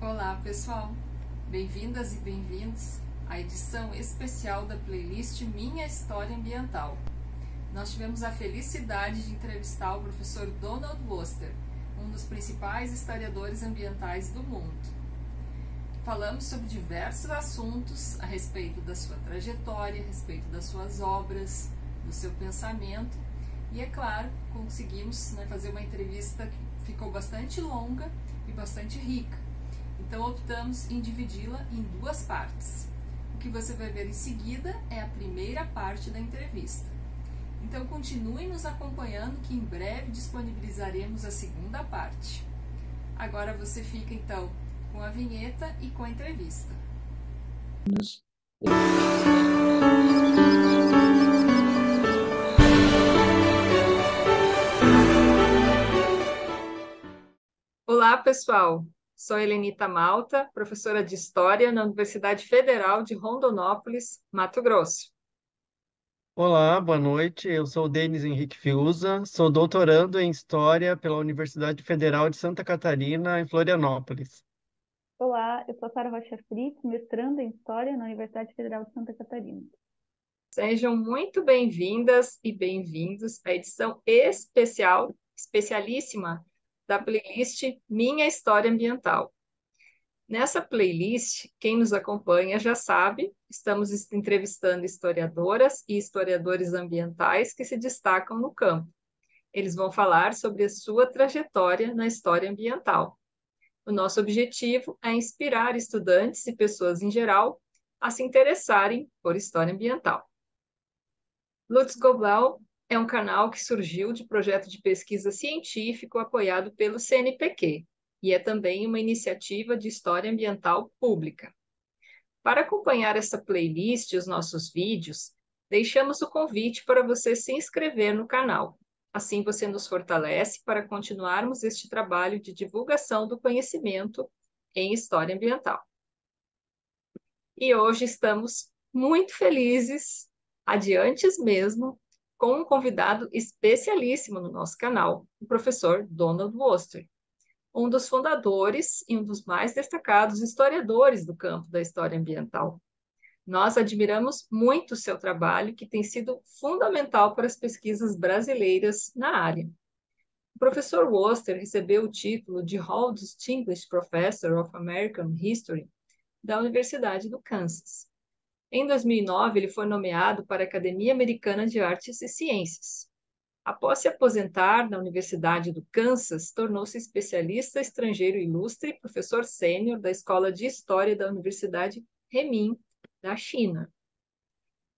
Olá pessoal, bem-vindas e bem-vindos à edição especial da playlist Minha História Ambiental. Nós tivemos a felicidade de entrevistar o professor Donald Worster, um dos principais historiadores ambientais do mundo. Falamos sobre diversos assuntos a respeito da sua trajetória, a respeito das suas obras, do seu pensamento e, é claro, conseguimos fazer uma entrevista que ficou bastante longa e bastante rica. Então, optamos em dividi-la em duas partes. O que você vai ver em seguida é a primeira parte da entrevista. Então, continue nos acompanhando que em breve disponibilizaremos a segunda parte. Agora você fica, então, com a vinheta e com a entrevista. Olá, pessoal! Sou Elenita Malta, professora de História na Universidade Federal de Rondonópolis, Mato Grosso. Olá, boa noite. Eu sou o Denis Henrique Fiuza, sou doutorando em História pela Universidade Federal de Santa Catarina, em Florianópolis. Olá, eu sou Sara Rocha Fritz, mestranda em História na Universidade Federal de Santa Catarina. Sejam muito bem-vindas e bem-vindos à edição especialíssima, da playlist Minha História Ambiental. Nessa playlist, quem nos acompanha já sabe, estamos entrevistando historiadoras e historiadores ambientais que se destacam no campo. Eles vão falar sobre a sua trajetória na história ambiental. O nosso objetivo é inspirar estudantes e pessoas em geral a se interessarem por história ambiental. Lutz Global é um canal que surgiu de projeto de pesquisa científico apoiado pelo CNPq e é também uma iniciativa de história ambiental pública. Para acompanhar essa playlist e os nossos vídeos, deixamos o convite para você se inscrever no canal. Assim você nos fortalece para continuarmos este trabalho de divulgação do conhecimento em história ambiental. E hoje estamos muito felizes, adiantes mesmo, com um convidado especialíssimo no nosso canal, o professor Donald Worster, um dos fundadores e um dos mais destacados historiadores do campo da história ambiental. Nós admiramos muito o seu trabalho, que tem sido fundamental para as pesquisas brasileiras na área. O professor Worster recebeu o título de Hall Distinguished Professor of American History da Universidade do Kansas. Em 2009, ele foi nomeado para a Academia Americana de Artes e Ciências. Após se aposentar na Universidade do Kansas, tornou-se especialista estrangeiro ilustre e professor sênior da Escola de História da Universidade Renmin, da China.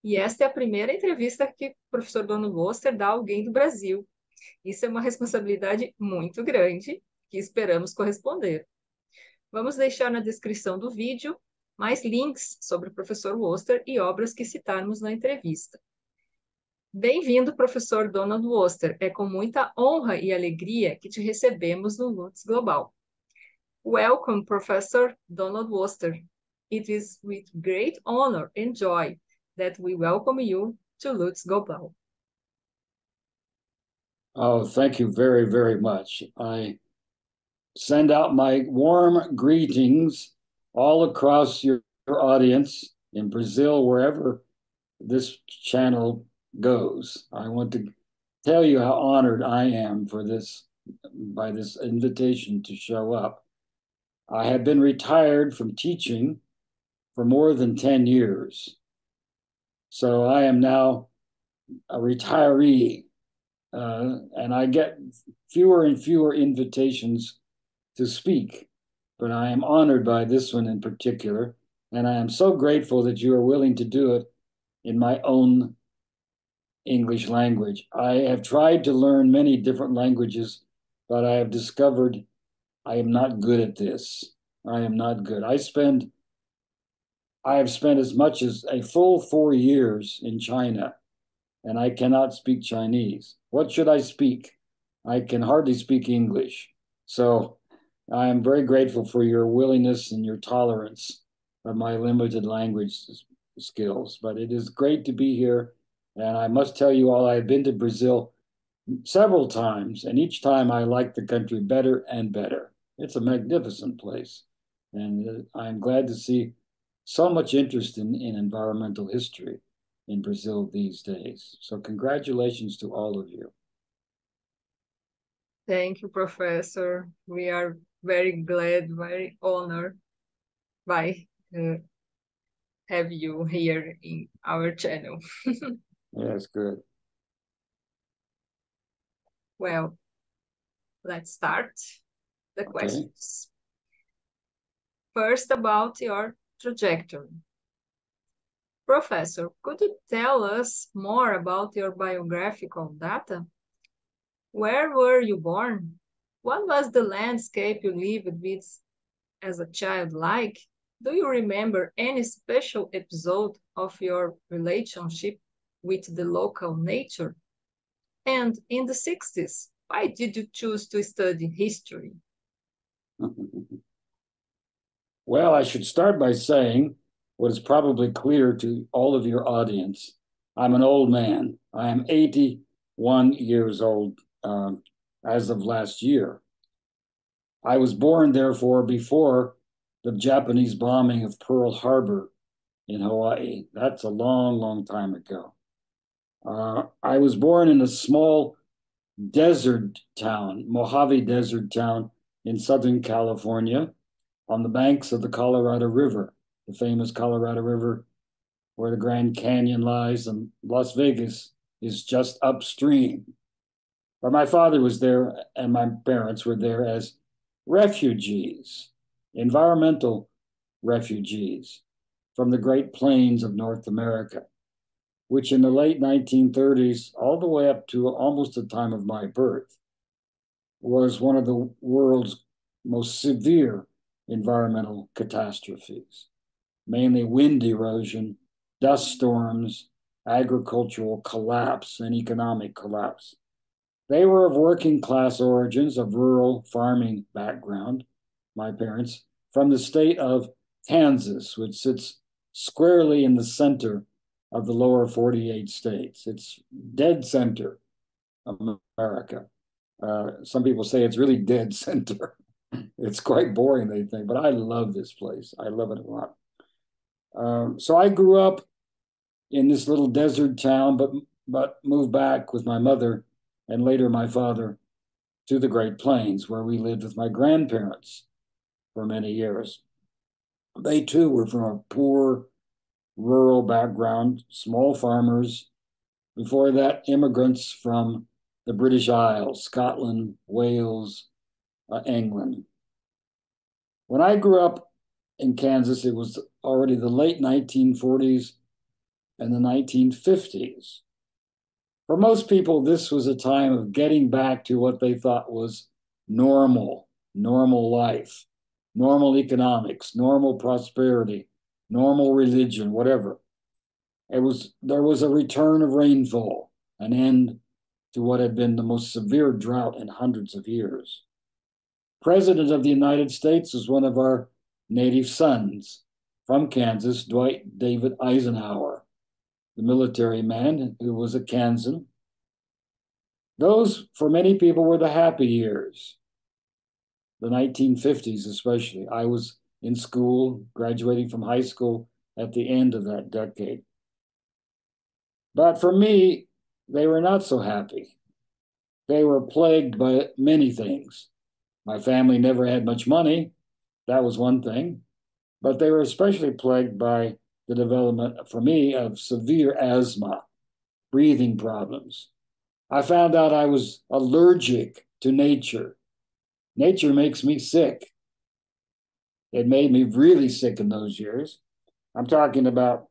E esta é a primeira entrevista que o professor Donald Worster dá a alguém do Brasil. Isso é uma responsabilidade muito grande, que esperamos corresponder. Vamos deixar na descrição do vídeo mais links sobre o professor Worster e obras que citarmos na entrevista. Bem-vindo, professor Donald Worster. É com muita honra e alegria que te recebemos no Lutz Global. Welcome, Professor Donald Worster. It is with great honor and joy that we welcome you to Lutz Global. Oh, thank you very, very much. I send out my warm greetings all across your audience in Brazil, wherever this channel goes. I want to tell you how honored I am for this, by this invitation to show up. I have been retired from teaching for more than 10 years. So I am now a retiree, and I get fewer and fewer invitations to speak. But I am honored by this one in particular, and I am so grateful that you are willing to do it in my own English language. I have tried to learn many different languages, but I have discovered I am not good at this. I am not good. I have spent as much as a full 4 years in China, and I cannot speak Chinese. What should I speak? I can hardly speak English. So I am very grateful for your willingness and your tolerance of my limited language skills, but it is great to be here. And I must tell you all, I've been to Brazil several times, and each time I like the country better and better. It's a magnificent place. And I'm glad to see so much interest in environmental history in Brazil these days. So congratulations to all of you. Thank you, Professor. We are very glad, very honored by have you here in our channel. Yes, good. Well, let's start the questions. First, about your trajectory. Professor, could you tell us more about your biographical data? Where were you born? What was the landscape you lived with as a child like? Do you remember any special episode of your relationship with the local nature? And in the 60s, why did you choose to study history? Well, I should start by saying what is probably clear to all of your audience. I'm an old man. I am 81 years old as of last year. I was born, therefore, before the Japanese bombing of Pearl Harbor in Hawaii. That's a long, long time ago. I was born in a small desert town, Mojave Desert town in Southern California, on the banks of the Colorado River, the famous Colorado River where the Grand Canyon lies, and Las Vegas is just upstream. But my father was there and my parents were there as refugees, environmental refugees from the Great Plains of North America, which in the late 1930s, all the way up to almost the time of my birth, was one of the world's most severe environmental catastrophes, mainly wind erosion, dust storms, agricultural collapse, and economic collapse. They were of working class origins, of rural farming background, my parents, from the state of Kansas, which sits squarely in the center of the lower 48 states. It's dead center of America. Some people say it's really dead center. It's quite boring, they think, but I love this place. I love it a lot. So I grew up in this little desert town, but moved back with my mother and later my father to the Great Plains, where we lived with my grandparents for many years. They too were from a poor, rural background, small farmers. Before that, immigrants from the British Isles, Scotland, Wales, England. When I grew up in Kansas, it was already the late 1940s and the 1950s. For most people, this was a time of getting back to what they thought was normal life, normal economics, normal prosperity, normal religion, whatever. There was a return of rainfall, an end to what had been the most severe drought in hundreds of years. President of the United States was one of our native sons from Kansas, Dwight David Eisenhower, the military man who was a Kansan. Those, for many people, were the happy years, the 1950s especially. I was in school, graduating from high school at the end of that decade. But for me, they were not so happy. They were plagued by many things. My family never had much money. That was one thing. But they were especially plagued by the development, for me, of severe asthma, breathing problems. I found out I was allergic to nature. Nature makes me sick. It made me really sick in those years. I'm talking about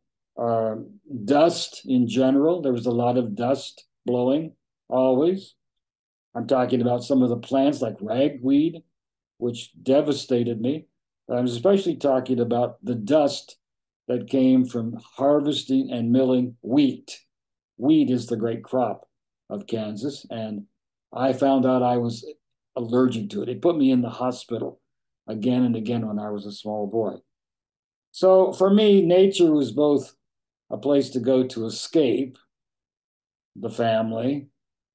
dust in general. There was a lot of dust blowing always. I'm talking about some of the plants like ragweed, which devastated me. But I'm especially talking about the dust that came from harvesting and milling wheat. Wheat is the great crop of Kansas, and I found out I was allergic to it. It put me in the hospital again and again when I was a small boy. So for me, nature was both a place to go to escape the family,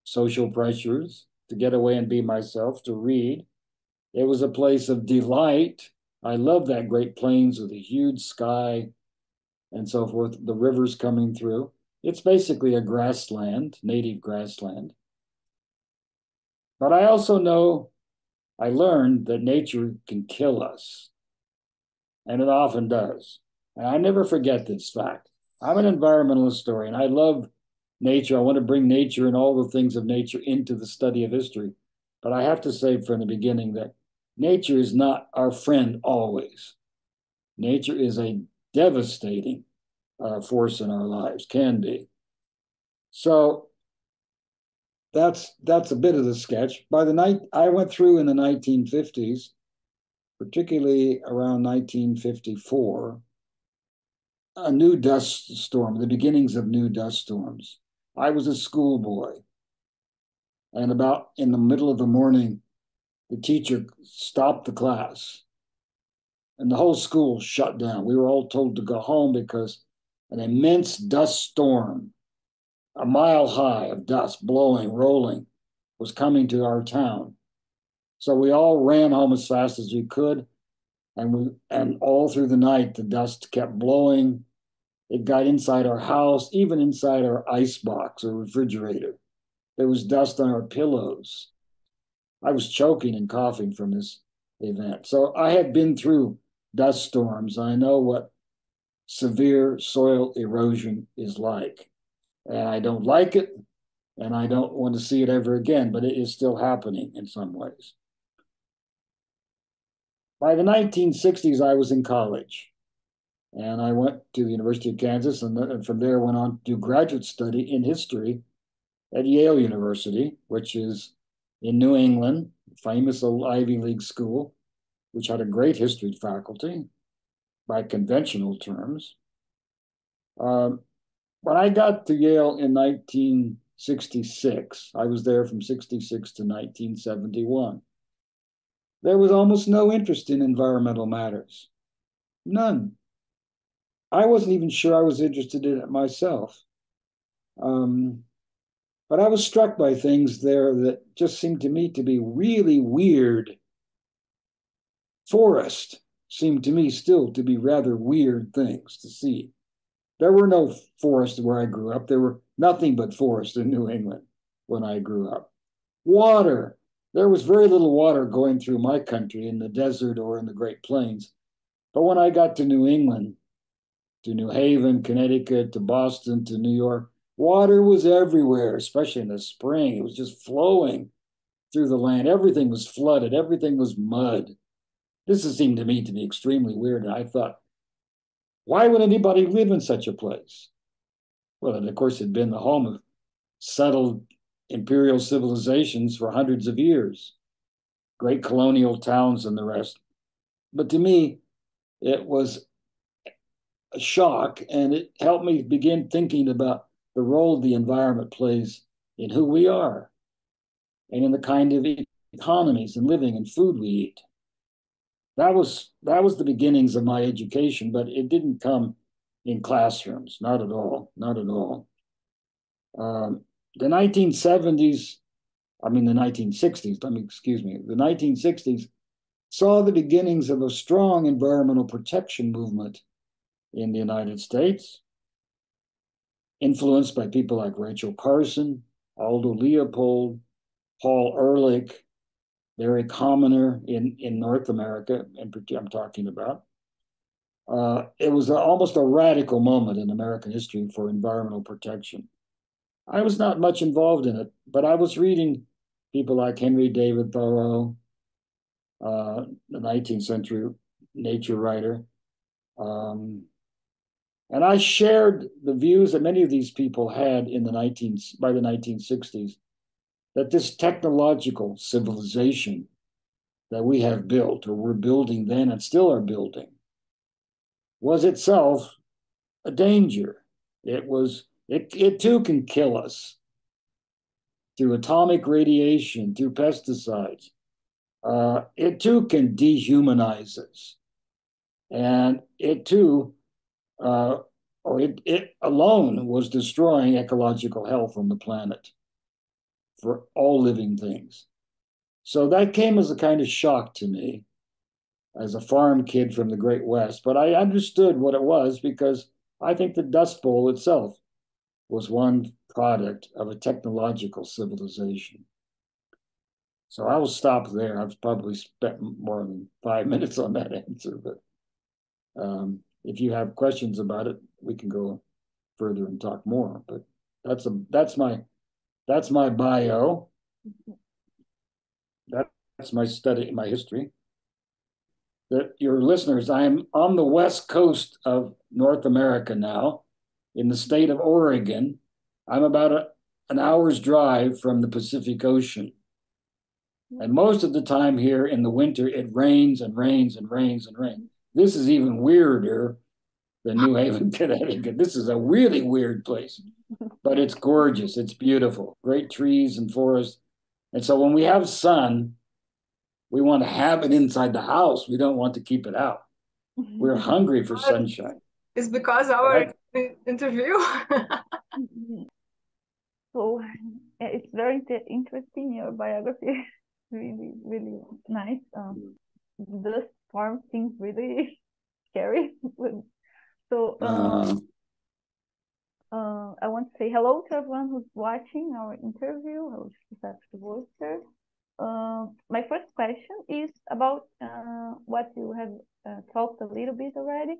social pressures, to get away and be myself, to read. It was a place of delight. I love that Great Plains with a huge sky and so forth, the rivers coming through. It's basically a grassland, native grassland. But I also know, I learned that nature can kill us, and it often does. And I never forget this fact. I'm an environmental historian. I love nature. I want to bring nature and all the things of nature into the study of history. But I have to say from the beginning that nature is not our friend always. Nature is a devastating force in our lives, can be. So that's a bit of the sketch. By the night, I went through in the 1950s, particularly around 1954, a new dust storm, the beginnings of new dust storms. I was a schoolboy, and about in the middle of the morning, the teacher stopped the class and the whole school shut down. We were all told to go home because an immense dust storm, a mile high of dust blowing, rolling, was coming to our town. So we all ran home as fast as we could. And all through the night, the dust kept blowing. It got inside our house, even inside our icebox or refrigerator. There was dust on our pillows. I was choking and coughing from this event. So I had been through dust storms. I know what severe soil erosion is like. And I don't like it, and I don't want to see it ever again, but it is still happening in some ways. By the 1960s, I was in college, and I went to the University of Kansas, and from there went on to do graduate study in history at Yale University, which is in New England, famous old Ivy League school, which had a great history faculty by conventional terms. When I got to Yale in 1966, I was there from 66 to 1971. There was almost no interest in environmental matters, none. I wasn't even sure I was interested in it myself. But I was struck by things there that just seemed to me to be really weird. Forest seemed to me still to be rather weird things to see. There were no forests where I grew up. There were nothing but forests in New England when I grew up. Water. There was very little water going through my country in the desert or in the Great Plains. But when I got to New England, to New Haven, Connecticut, to Boston, to New York, water was everywhere, especially in the spring. It was just flowing through the land. Everything was flooded. Everything was mud. This seemed to me to be extremely weird. And I thought, why would anybody live in such a place? Well, and of course, it had been the home of settled imperial civilizations for hundreds of years, great colonial towns and the rest. But to me, it was a shock, and it helped me begin thinking about the role the environment plays in who we are and in the kind of economies and living and food we eat. That was the beginnings of my education, but it didn't come in classrooms, not at all, not at all. The 1960s saw the beginnings of a strong environmental protection movement in the United States, influenced by people like Rachel Carson, Aldo Leopold, Paul Ehrlich, very commoner in North America, I'm talking about. It was almost a radical moment in American history for environmental protection. I was not much involved in it, but I was reading people like Henry David Thoreau, the 19th century nature writer. And I shared the views that many of these people had by the 1960s, that this technological civilization that we have built, or were building then and still are building, was itself a danger. It too can kill us through atomic radiation, through pesticides. It too can dehumanize us. And it too, it alone was destroying ecological health on the planet for all living things. So that came as a kind of shock to me. as a farm kid from the Great West, but I understood what it was because I think the Dust Bowl itself was one product of a technological civilization. So I'll stop there. I've probably spent more than 5 minutes on that answer, but if you have questions about it, we can go further and talk more. But that's my bio. That's my study, my history. That your listeners, I am on the west coast of North America now, in the state of Oregon. I'm about an hour's drive from the Pacific Ocean. And most of the time here in the winter, it rains and rains and rains and rains. This is even weirder than New Haven, Connecticut. This is a really weird place, but it's gorgeous. It's beautiful, great trees and forests. And so when we have sun, we want to have it inside the house. We don't want to keep it out. We're hungry for sunshine. It's because our interview. So it's very interesting, your biography. Really, really nice. Dust farm seems really scary. So I want to say hello to everyone who's watching our interview. Hello to Dr. Worster. My first question is about what you have talked a little bit already.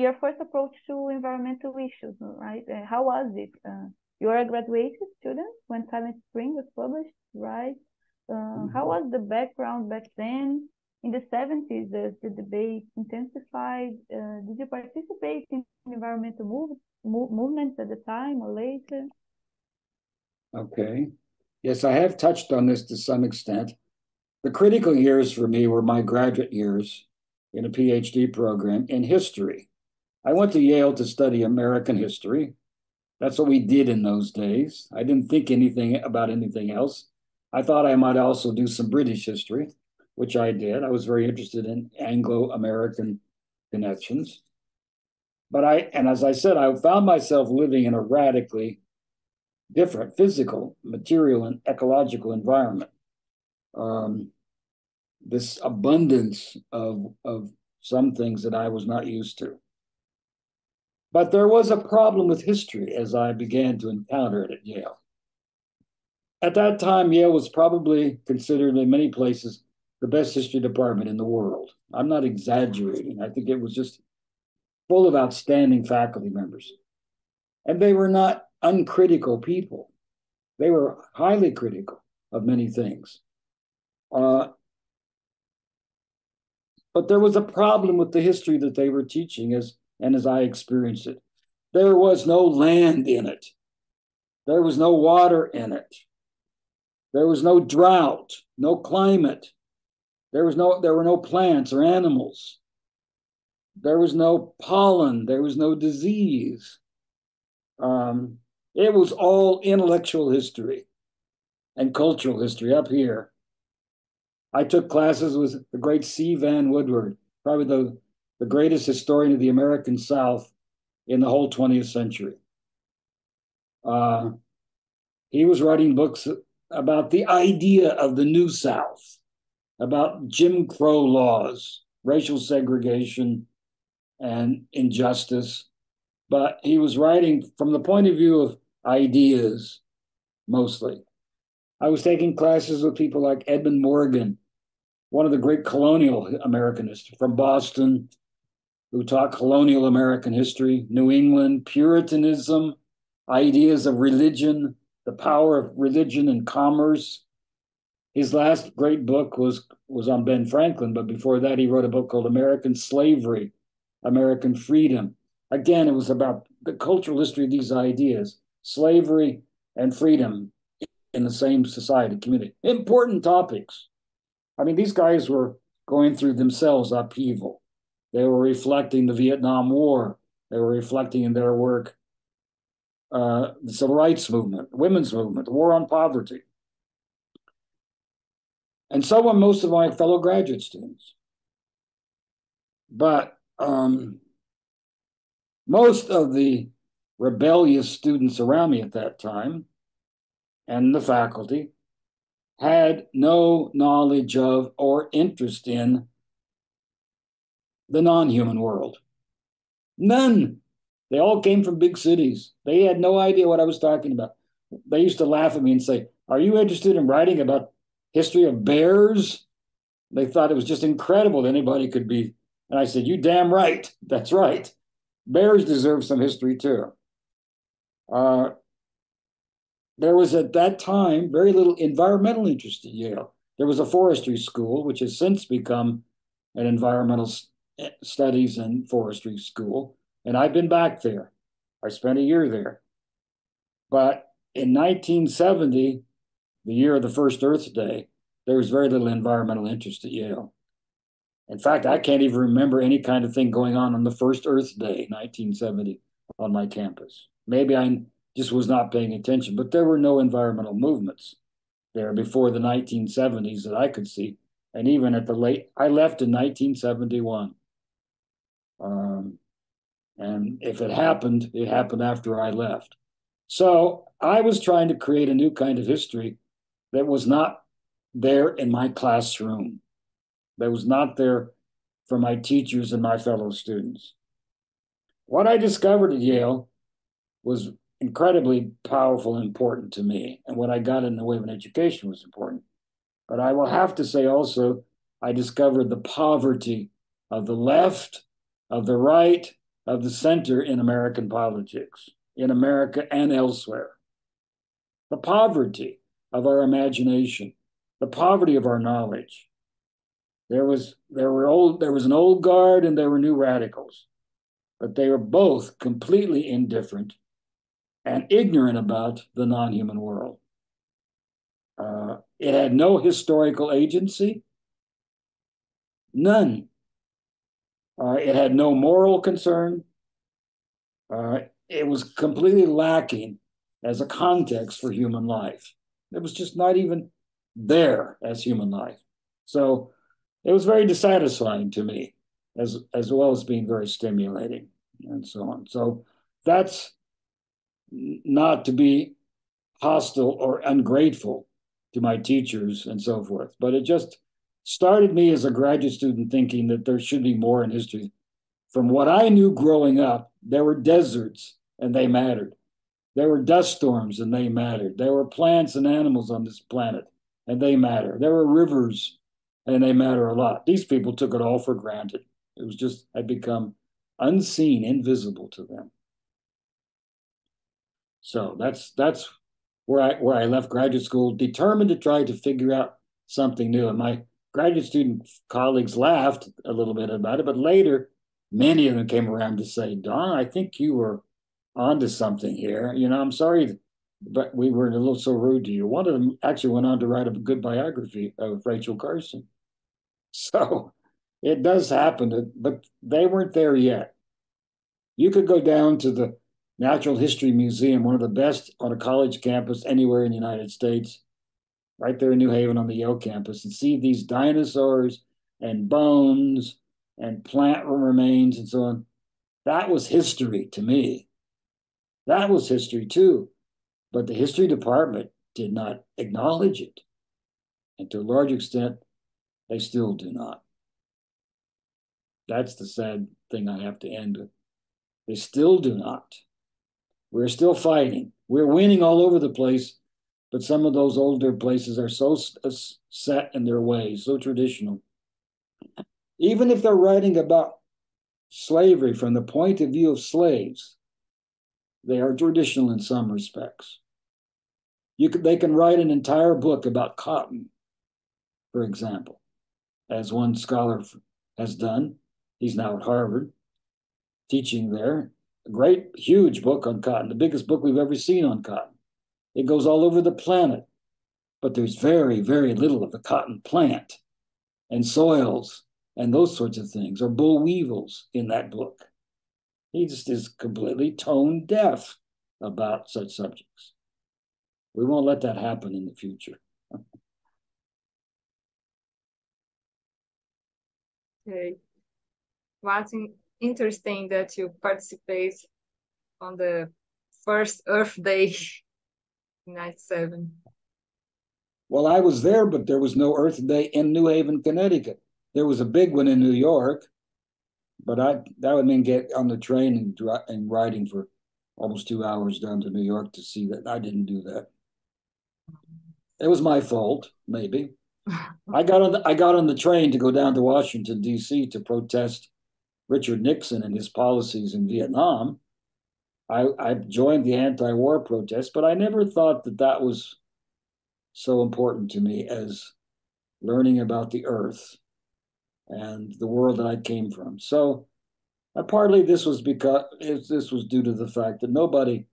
Your first approach to environmental issues, right? How was it? You are a graduate student when Silent Spring was published, right? How was the background back then? In the 70s, the debate intensified. Did you participate in environmental movements at the time or later? Okay. Yes, I have touched on this to some extent. The critical years for me were my graduate years in a PhD program in history. I went to Yale to study American history. That's what we did in those days. I didn't think anything about anything else. I thought I might also do some British history, which I did. I was very interested in Anglo-American connections. But and as I said, I found myself living in a radically different physical, material, and ecological environment. This abundance of some things that I was not used to. But there was a problem with history as I began to encounter it at Yale. At that time, Yale was probably considered in many places the best history department in the world. I'm not exaggerating. I think it was just full of outstanding faculty members. And they were not uncritical people. They were highly critical of many things. But there was a problem with the history that they were teaching, as I experienced it. There was no land in it. There was no water in it. There was no drought, no climate. There were no plants or animals. There was no pollen. There was no disease. It was all intellectual history and cultural history up here. I took classes with the great C. Van Woodward, probably the greatest historian of the American South in the whole 20th century. He was writing books about the idea of the New South, about Jim Crow laws, racial segregation, and injustice. But he was writing from the point of view of ideas, mostly. I was taking classes with people like Edmund Morgan, one of the great colonial Americanists from Boston, who taught colonial American history, New England, Puritanism, ideas of religion, the power of religion and commerce. His last great book was on Ben Franklin, but before that he wrote a book called American Slavery, American Freedom. Again, it was about the cultural history of these ideas, slavery and freedom in the same society, community. Important topics. I mean, these guys were going through themselves upheaval. They were reflecting the Vietnam War. They were reflecting in their work the civil rights movement, women's movement, the war on poverty. And so were most of my fellow graduate students. But most of the rebellious students around me at that time and the faculty had no knowledge of or interest in the non-human world. None. They all came from big cities. They had no idea what I was talking about. They used to laugh at me and say, "Are you interested in writing about history of bears?" They thought it was just incredible that anybody could be. And I said, "You damn right. That's right. Bears deserve some history too." There was at that time very little environmental interest at Yale. There was a forestry school, which has since become an environmental studies and forestry school. And I've been back there. I spent a year there. But in 1970, the year of the first Earth Day, there was very little environmental interest at Yale. In fact, I can't even remember any kind of thing going on the first Earth Day, 1970, on my campus. Maybe I just was not paying attention, but there were no environmental movements there before the 1970s that I could see. And even at the late, I left in 1971. And if it happened, it happened after I left. So I was trying to create a new kind of history that was not there in my classroom, that was not there for my teachers and my fellow students. What I discovered at Yale was incredibly powerful and important to me, and what I got in the way of an education was important. But I will have to say also, I discovered the poverty of the left, of the right, of the center in American politics, in America and elsewhere. The poverty of our imagination, the poverty of our knowledge. There was an old guard and there were new radicals, but they were both completely indifferent and ignorant about the non-human world. It had no historical agency, none. It had no moral concern. It was completely lacking as a context for human life. It was just not even there as human life. So it was very dissatisfying to me, as well as being very stimulating and so on. So that's not to be hostile or ungrateful to my teachers and so forth, but it just started me as a graduate student thinking that there should be more in history. From what I knew growing up, there were deserts and they mattered. There were dust storms and they mattered. There were plants and animals on this planet and they matter. There were rivers and they matter a lot. These people took it all for granted. It was just, I'd become unseen, invisible to them. So that's where I left graduate school, determined to try to figure out something new. And my graduate student colleagues laughed a little bit about it, but later, many of them came around to say, "Don, I think you were onto something here. You know, I'm sorry, but we were a little so rude to you." One of them actually went on to write a good biography of Rachel Carson. So it does happen, but they weren't there yet. You could go down to the Natural History Museum, one of the best on a college campus anywhere in the United States, right there in New Haven on the Yale campus, and see these dinosaurs and bones and plant remains and so on. That was history to me. That was history too. But the history department did not acknowledge it. And to a large extent, they still do not. That's the sad thing I have to end with. They still do not. We're still fighting. We're winning all over the place, but some of those older places are so set in their ways, so traditional. Even if they're writing about slavery from the point of view of slaves, they are traditional in some respects. They can write an entire book about cotton, for example, as one scholar has done. He's now at Harvard, teaching there. A great, huge book on cotton, the biggest book we've ever seen on cotton. It goes all over the planet, but there's very, very little of the cotton plant and soils and those sorts of things, or boll weevils in that book. He just is completely tone deaf about such subjects. We won't let that happen in the future. Okay. Martin, interesting that you participate on the first Earth Day in 1997. Well, I was there, but there was no Earth Day in New Haven, Connecticut. There was a big one in New York, But that would mean get on the train and riding for almost 2 hours down to New York to see that. I didn't do that. It was my fault, maybe. I got on the train to go down to Washington, D.C. to protest Richard Nixon and his policies in Vietnam. I joined the anti-war protest, but I never thought that that was so important to me as learning about the earth and the world that I came from. So partly this was because this was due to the fact that nobody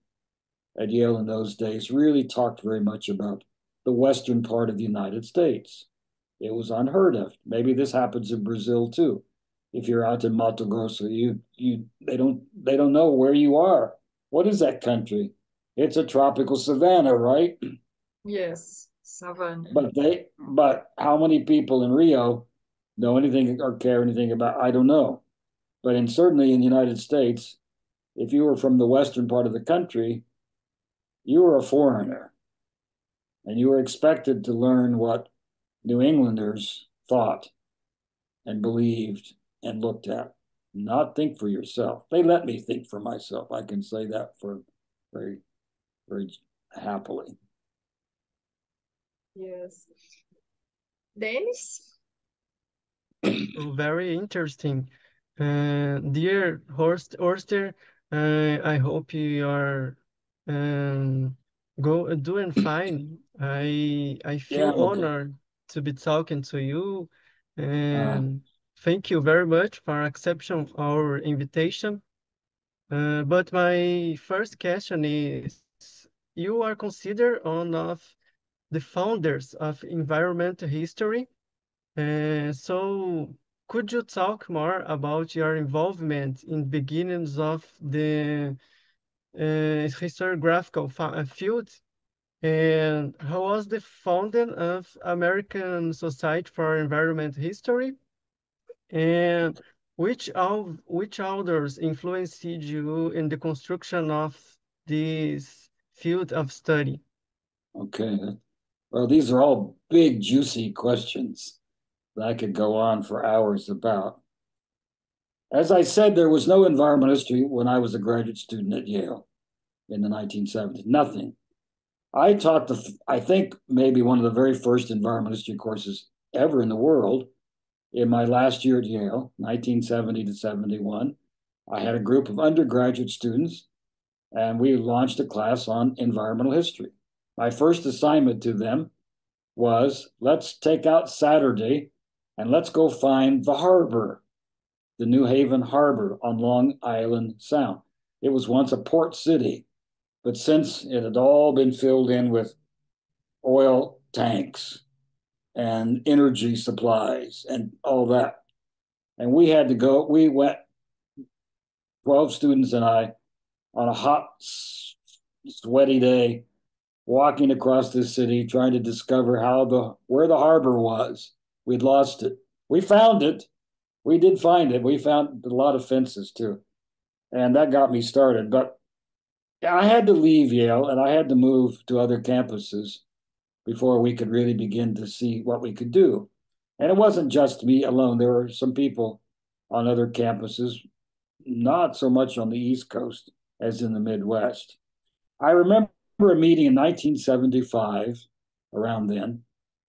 at Yale in those days really talked very much about the western part of the United States. It was unheard of. Maybe this happens in Brazil too. If you're out in Mato Grosso, they don't know where you are. What is that country? It's a tropical savanna, right? Yes, savanna. But how many people in Rio know anything or care anything about? I don't know. But certainly in the United States, if you were from the western part of the country, you were a foreigner, and you were expected to learn what New Englanders thought and believed and looked at, not think for yourself. They let me think for myself. I can say that for very, very happily. Yes. Denis? Very interesting. Dear Worster, I hope you are doing fine. I feel honored to be talking to you, and thank you very much for accepting our invitation. But my first question is: you are considered one of the founders of environmental history. So, could you talk more about your involvement in beginnings of the historiographical field, and how was the founding of American Society for Environmental History, and which authors influenced you in the construction of this field of study? Okay, well, these are all big, juicy questions that I could go on for hours about. As I said, there was no environmental history when I was a graduate student at Yale in the 1970s, nothing. I taught, I think, maybe one of the very first environmental history courses ever in the world in my last year at Yale, 1970 to 71. I had a group of undergraduate students, and we launched a class on environmental history. My first assignment to them was, let's take out Saturday and let's go find the harbor, the New Haven harbor on Long Island Sound. It was once a port city, but since it had all been filled in with oil tanks and energy supplies and all that. And we had to go, we went, 12 students and I, on a hot, sweaty day, walking across this city, trying to discover where the harbor was. We'd lost it. We found it. We did find it. We found a lot of fences too. And that got me started. But I had to leave Yale and I had to move to other campuses before we could really begin to see what we could do. And it wasn't just me alone. There were some people on other campuses, not so much on the East Coast as in the Midwest. I remember a meeting in 1975, around then,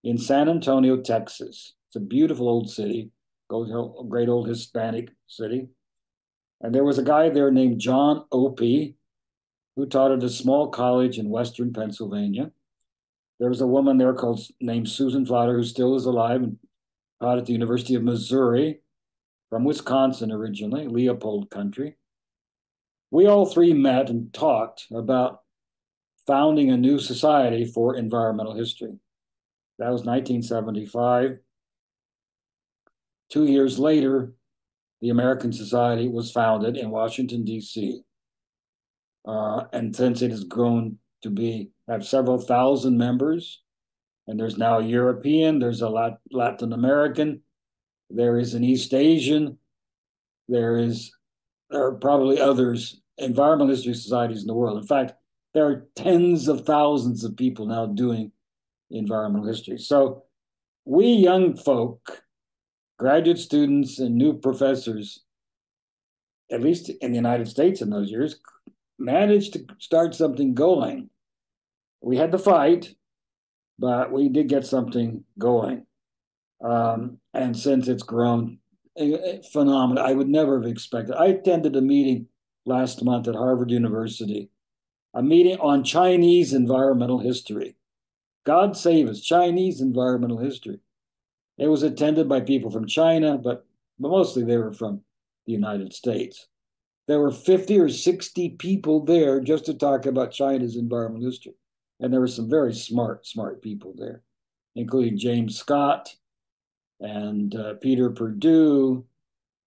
in San Antonio, Texas. It's a beautiful old city. A great old Hispanic city. And there was a guy there named John Opie, who taught at a small college in Western Pennsylvania. There was a woman there named Susan Flauder, who still is alive and taught at the University of Missouri, from Wisconsin originally, Leopold country. We all three met and talked about founding a new society for environmental history. That was 1975. 2 years later, the American Society was founded in Washington, D.C. And since it has grown to have several thousand members, and there's now a European, there's a Latin American, there is an East Asian, there are probably others, environmental history societies in the world. In fact, there are tens of thousands of people now doing environmental history. So we young folk, graduate students and new professors at least in the United States in those years, managed to start something going. We had the fight, but we did get something going. And since it's grown, phenomenal. I would never have expected. I attended a meeting last month at Harvard University, a meeting on Chinese environmental history. God save us, Chinese environmental history. It was attended by people from China, but mostly they were from the United States. There were 50 or 60 people there just to talk about China's environmental history. And there were some very smart people there, including James Scott and Peter Perdue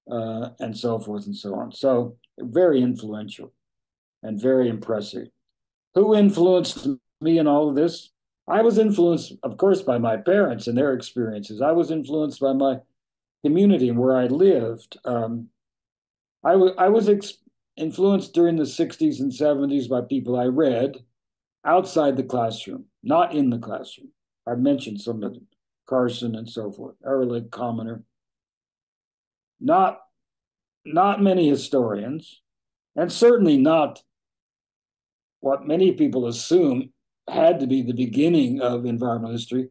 and so forth and so on. So very influential and very impressive. Who influenced me in all of this? I was influenced, of course, by my parents and their experiences. I was influenced by my community and where I lived. I was influenced during the 60s and 70s by people I read outside the classroom, not in the classroom. I've mentioned some of them, Carson and so forth, Ehrlich, Commoner. Not many historians, and certainly not what many people assume had to be the beginning of environmental history,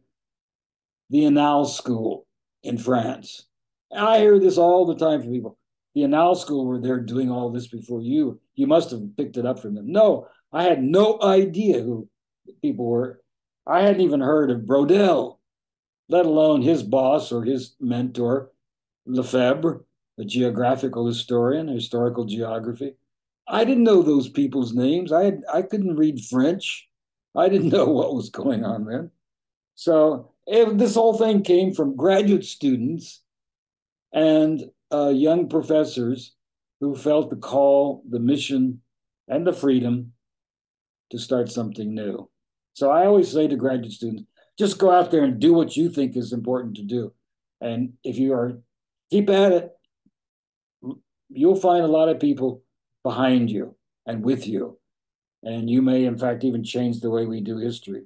the Annales School in France. And I hear this all the time from people. The Annales School were there doing all this before you. You must have picked it up from them. No, I had no idea who people were. I hadn't even heard of Brodel, let alone his boss or his mentor, Lefebvre, the geographical historian, historical geography. I didn't know those people's names. I couldn't read French. I didn't know what was going on then. So this whole thing came from graduate students and young professors who felt the call, the mission, and the freedom to start something new. So I always say to graduate students, just go out there and do what you think is important to do. And if you are, keep at it, you'll find a lot of people behind you and with you. And you may, in fact, even change the way we do history.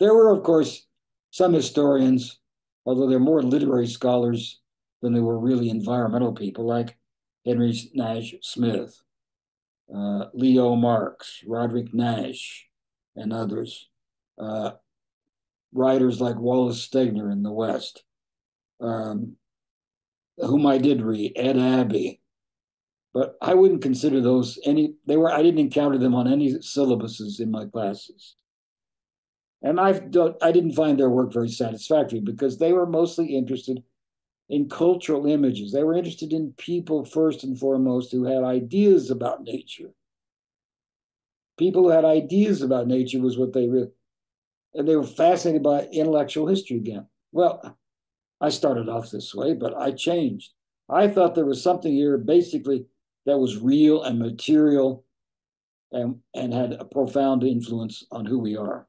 There were, of course, some historians, although they're more literary scholars than they were really environmental people, like Henry Nash Smith, Leo Marx, Roderick Nash, and others. Writers like Wallace Stegner in the West, whom I did read, Ed Abbey. But I wouldn't consider those any, I didn't encounter them on any syllabuses in my classes. And I didn't find their work very satisfactory because they were mostly interested in cultural images. They were interested in people first and foremost who had ideas about nature. People who had ideas about nature was what they really, and they were fascinated by intellectual history again. Well, I started off this way, but I changed. I thought there was something here basically that was real and material and had a profound influence on who we are.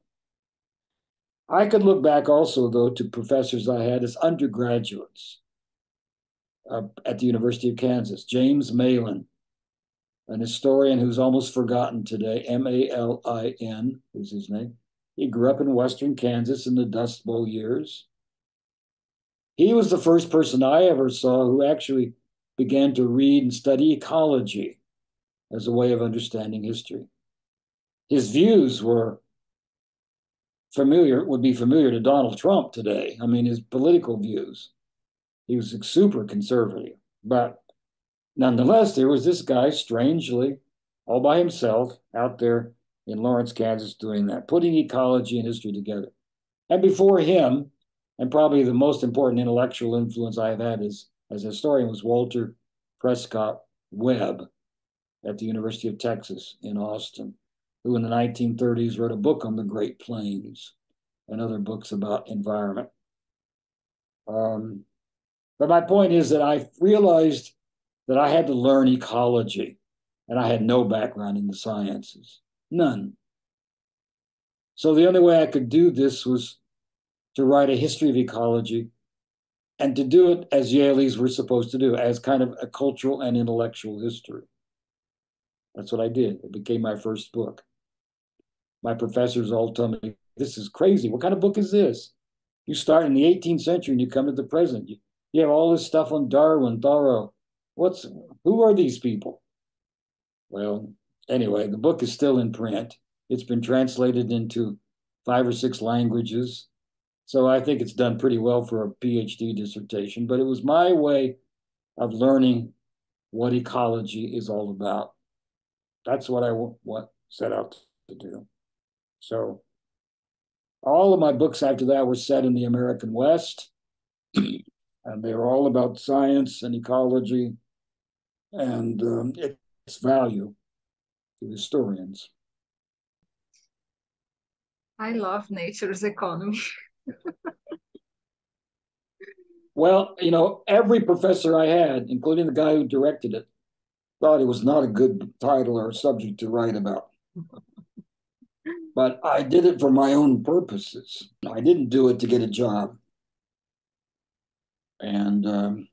I could look back also, though, to professors I had as undergraduates at the University of Kansas. James Malin, an historian who's almost forgotten today, M-A-L-I-N is his name. He grew up in western Kansas in the Dust Bowl years. He was the first person I ever saw who actually began to read and study ecology as a way of understanding history. His views were familiar, would be familiar to Donald Trump today. I mean, his political views. He was super conservative, but nonetheless, there was this guy strangely all by himself out there in Lawrence, Kansas, doing that, putting ecology and history together. And before him, and probably the most important intellectual influence I've had is as a historian was Walter Prescott Webb at the University of Texas in Austin, who in the 1930s wrote a book on the Great Plains and other books about environment. But my point is that I realized that I had to learn ecology, and I had no background in the sciences, none. So the only way I could do this was to write a history of ecology and to do it as Yaleys were supposed to do, as kind of a cultural and intellectual history. That's what I did. It became my first book. My professors all told me, this is crazy. What kind of book is this? You start in the 18th century and you come to the present. You have all this stuff on Darwin, Thoreau, who are these people? Well, anyway, the book is still in print. It's been translated into 5 or 6 languages. So I think it's done pretty well for a PhD dissertation, but it was my way of learning what ecology is all about. That's what I set out to do. So all of my books after that were set in the American West, and they were all about science and ecology and its value to historians. I love Nature's Economy. Well, you know, every professor I had, including the guy who directed it, thought it was not a good title or subject to write about. But I did it for my own purposes. I didn't do it to get a job. And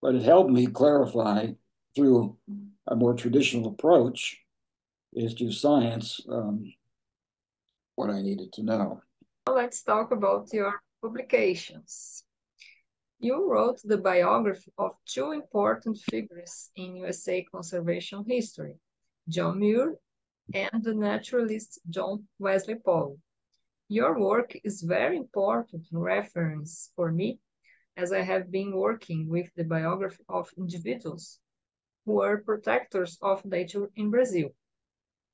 but it helped me clarify through a more traditional approach is to science what I needed to know. Let's talk about your publications. You wrote the biography of 2 important figures in USA conservation history, John Muir and the naturalist John Wesley Powell. Your work is very important reference for me, as I have been working with the biography of individuals who were protectors of nature in Brazil.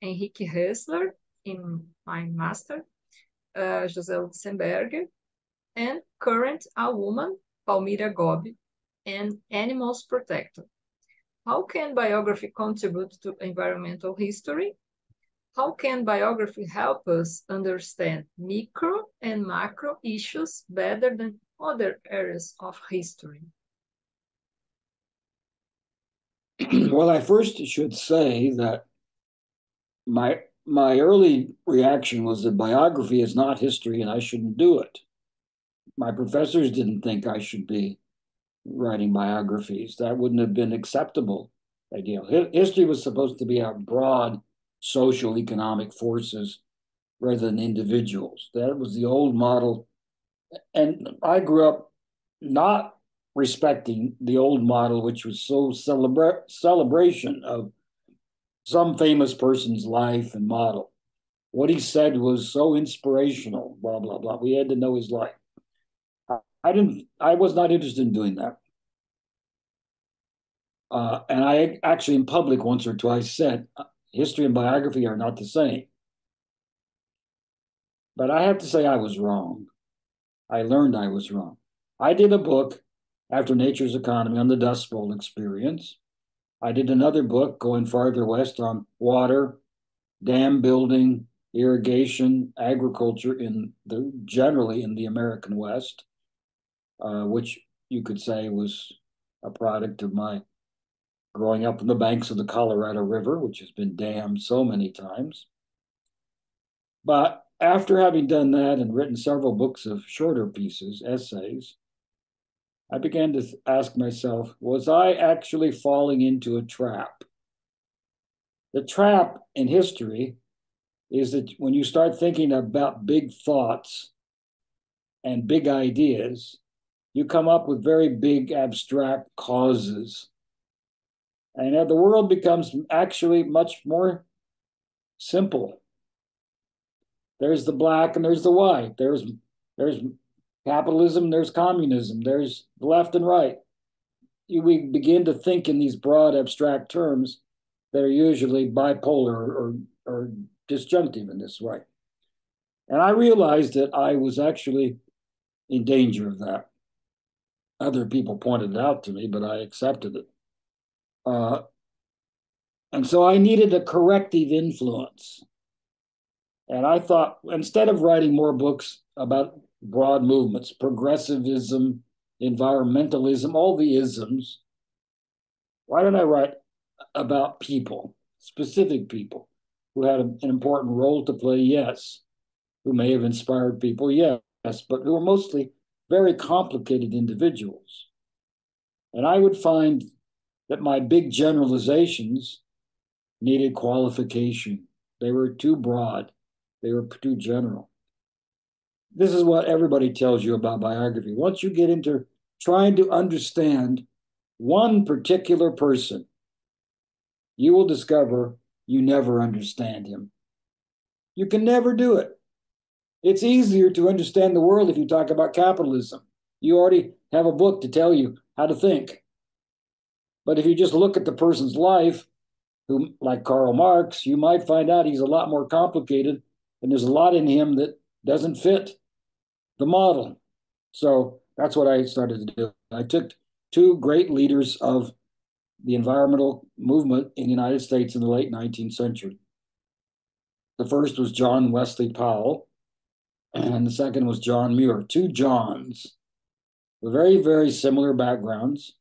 Henrique Hessler, in my master, José Luxemburg, and current a woman, Palmira Gobi, an animals protector. How can biography contribute to environmental history? How can biography help us understand micro and macro issues better than other areas of history? Well, I first should say that my early reaction was that biography is not history and I shouldn't do it. My professors didn't think I should be writing biographies. That wouldn't have been acceptable. Ideal. History was supposed to be about broad social economic forces rather than individuals. That was the old model. And I grew up not respecting the old model, which was so celebration of some famous person's life and model. What he said was so inspirational, blah, blah, blah. We had to know his life. I was not interested in doing that. And I actually in public once or twice said, history and biography are not the same. But I have to say I was wrong. I learned I was wrong. I did a book after Nature's Economy on the Dust Bowl experience. I did another book going farther west on water, dam building, irrigation, agriculture generally in the American West, which you could say was a product of my growing up on the banks of the Colorado River, which has been dammed so many times. But after having done that and written several books of shorter pieces, essays, I began to ask myself, was I actually falling into a trap? The trap in history is that when you start thinking about big thoughts and big ideas, you come up with very big abstract causes. And the world becomes actually much more simple. There's the black and there's the white. There's capitalism, there's communism, there's left and right. We begin to think in these broad abstract terms that are usually bipolar or disjunctive in this way. And I realized that I was actually in danger of that. Other people pointed it out to me, but I accepted it. And so I needed a corrective influence. And I thought, instead of writing more books about broad movements, progressivism, environmentalism, all the isms, why don't I write about people, specific people who had an important role to play, yes, who may have inspired people, yes, but who were mostly very complicated individuals. And I would find that my big generalizations needed qualification. They were too broad. They were too general. This is what everybody tells you about biography. Once you get into trying to understand one particular person, you will discover you never understand him. You can never do it. It's easier to understand the world if you talk about capitalism. You already have a book to tell you how to think. But if you just look at the person's life, who, like Karl Marx, you might find out he's a lot more complicated, and there's a lot in him that doesn't fit the model. So that's what I started to do. I took two great leaders of the environmental movement in the United States in the late 19th century. The first was John Wesley Powell, and the second was John Muir, two Johns, with very, very similar backgrounds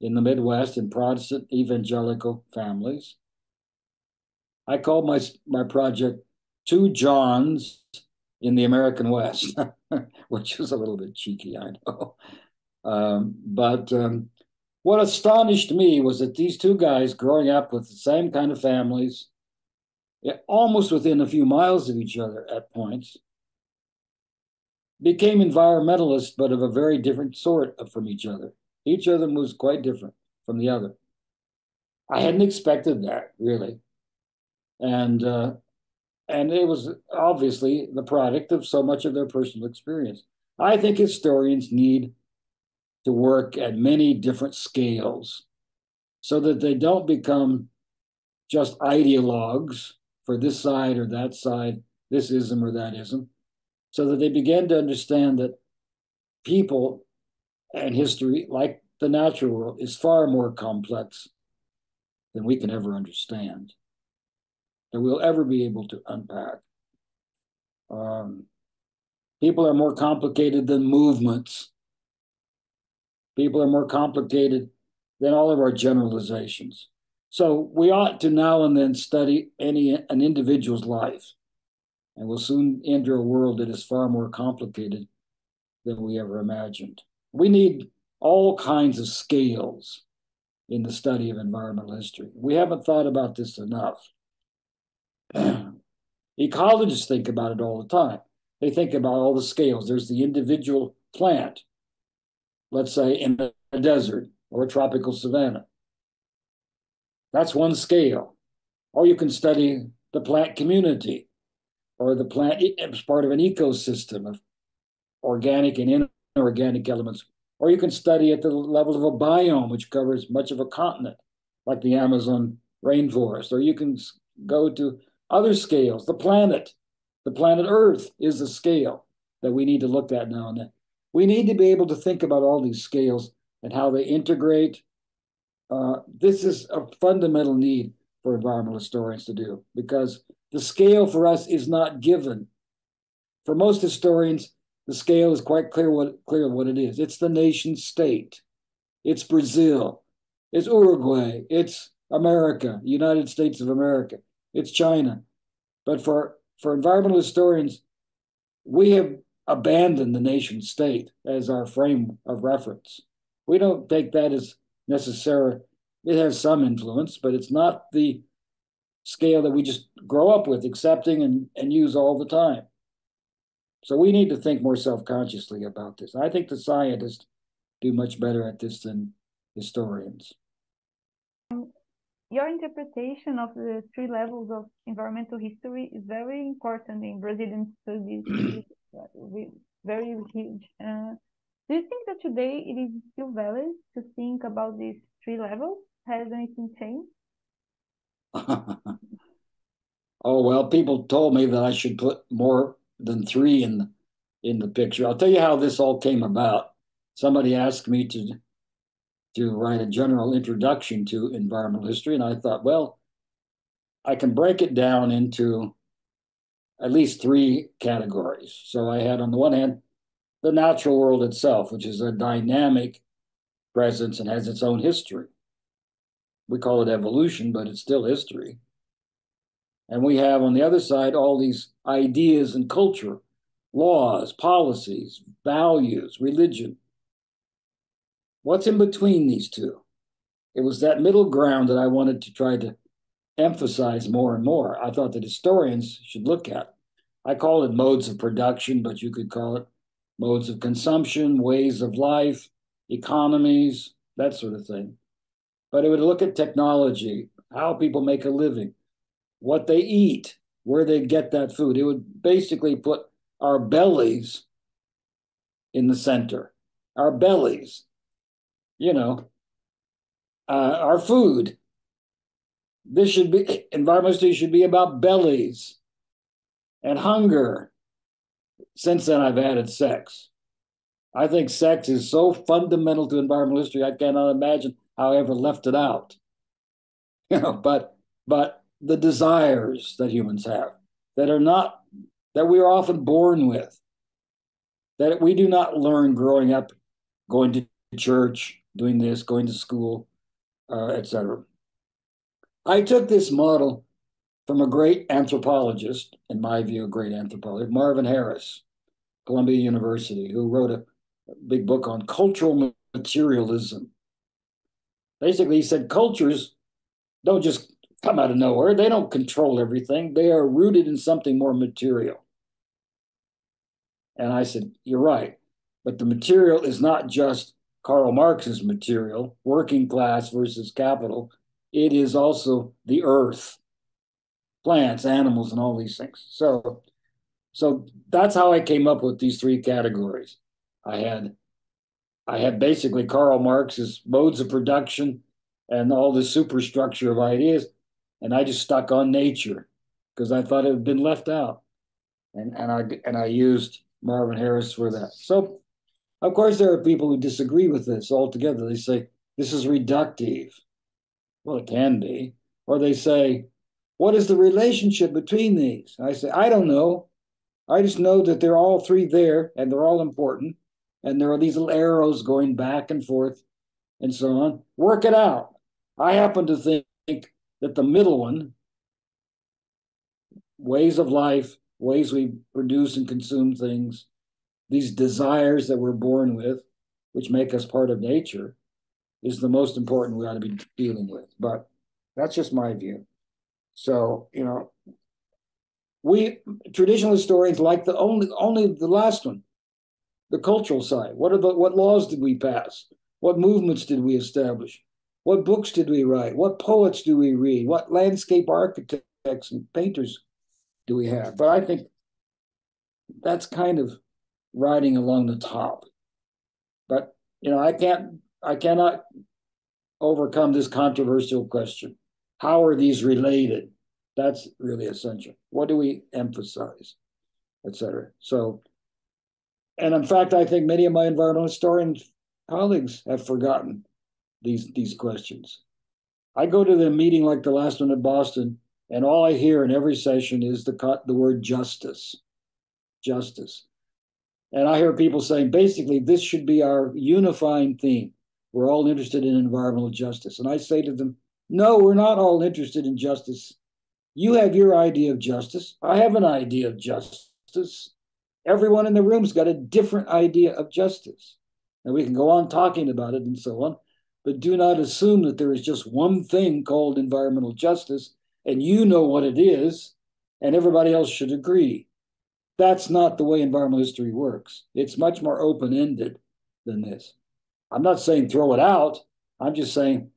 in the Midwest in Protestant evangelical families. I called my project Two Johns in the American West, which is a little bit cheeky, I know. What astonished me was that these two guys growing up with the same kind of families, almost within a few miles of each other at points, became environmentalists, but of a very different sort from each other. Each of them was quite different from the other. I hadn't expected that, really. And it was obviously the product of so much of their personal experience. I think historians need to work at many different scales so that they don't become just ideologues for this side or that side, this ism or that ism, so that they begin to understand that people and history, like the natural world, is far more complex than we can ever understand, that we'll ever be able to unpack. People are more complicated than movements. People are more complicated than all of our generalizations. So we ought to now and then study an individual's life, and we'll soon enter a world that is far more complicated than we ever imagined. We need all kinds of scales in the study of environmental history. We haven't thought about this enough. Ecologists think about it all the time. They think about all the scales. There's the individual plant, let's say in a desert or a tropical savanna. That's one scale. Or you can study the plant community, or the plant as part of an ecosystem of organic and inorganic elements. Or you can study at the level of a biome, which covers much of a continent, like the Amazon rainforest. Or you can go to other scales. The planet Earth is a scale that we need to look at now and then. We need to be able to think about all these scales and how they integrate. This is a fundamental need for environmental historians to do, because the scale for us is not given. For most historians, the scale is quite clear what it is. It's the nation state. It's Brazil. It's Uruguay. It's America, United States of America. It's China. But for environmental historians, we have abandoned the nation state as our frame of reference. We don't take that as necessary. It has some influence, but it's not the scale that we just grow up with, accepting and use all the time. So we need to think more self-consciously about this. I think the scientists do much better at this than historians. Your interpretation of the three levels of environmental history is very important in Brazilian studies. It's very huge. Do you think that today it is still valid to think about these three levels? Has anything changed? Oh, well, people told me that I should put more than three in the picture. I'll tell you how this all came about. Somebody asked me to write a general introduction to environmental history, and I thought, well, I can break it down into at least three categories. So I had, on the one hand, the natural world itself, which is a dynamic presence and has its own history. We call it evolution, but it's still history. And we have, on the other side, all these ideas and culture, laws, policies, values, religion. What's in between these two? It was that middle ground that I wanted to try to emphasize more and more. I thought that historians should look at. I call it modes of production, but you could call it modes of consumption, ways of life, economies, that sort of thing. But it would look at technology, how people make a living, what they eat, where they get that food. It would basically put our bellies in the center. Our bellies, you know, our food. This should be, environmental studies should be about bellies and hunger. Since then, I've added sex. I think sex is so fundamental to environmental history, I cannot imagine how I ever left it out. You know, but the desires that humans have that are not, that we are often born with, that we do not learn growing up, going to church, doing this, going to school, etc. I took this model from a great anthropologist, in my view, a great anthropologist, Marvin Harris, Columbia University, who wrote a big book on cultural materialism. Basically, he said cultures don't just come out of nowhere. They don't control everything. They are rooted in something more material. And I said, you're right. But the material is not just Karl Marx's material, working class versus capital. It is also the earth, plants, animals, and all these things. So that's how I came up with these three categories. I had basically Karl Marx's modes of production and all the superstructure of ideas, and I just stuck on nature because I thought it had been left out. And I used Marvin Harris for that. So, of course, there are people who disagree with this altogether. They say, this is reductive. Well, it can be. Or they say, what is the relationship between these? I say, I don't know. I just know that they're all three there, and they're all important, and there are these little arrows going back and forth and so on. Work it out. I happen to think that the middle one, ways of life, ways we produce and consume things, these desires that we're born with, which make us part of nature, is the most important we ought to be dealing with. But that's just my view. So, you know, we traditional historians like the only the last one, the cultural side. What laws did we pass? What movements did we establish? What books did we write? What poets do we read? What landscape architects and painters do we have? But I think that's kind of riding along the top. But you know, I cannot overcome this controversial question. How are these related? That's really essential. What do we emphasize, et cetera? So, and in fact, I think many of my environmental historian colleagues have forgotten these questions. I go to the meeting like the last one in Boston, and all I hear in every session is the word justice, justice. And I hear people saying, basically, this should be our unifying theme. We're all interested in environmental justice. And I say to them, no, we're not all interested in justice. You have your idea of justice. I have an idea of justice. Everyone in the room's got a different idea of justice. And we can go on talking about it and so on, but do not assume that there is just one thing called environmental justice, and you know what it is, and everybody else should agree. That's not the way environmental history works. It's much more open-ended than this. I'm not saying throw it out. I'm just saying,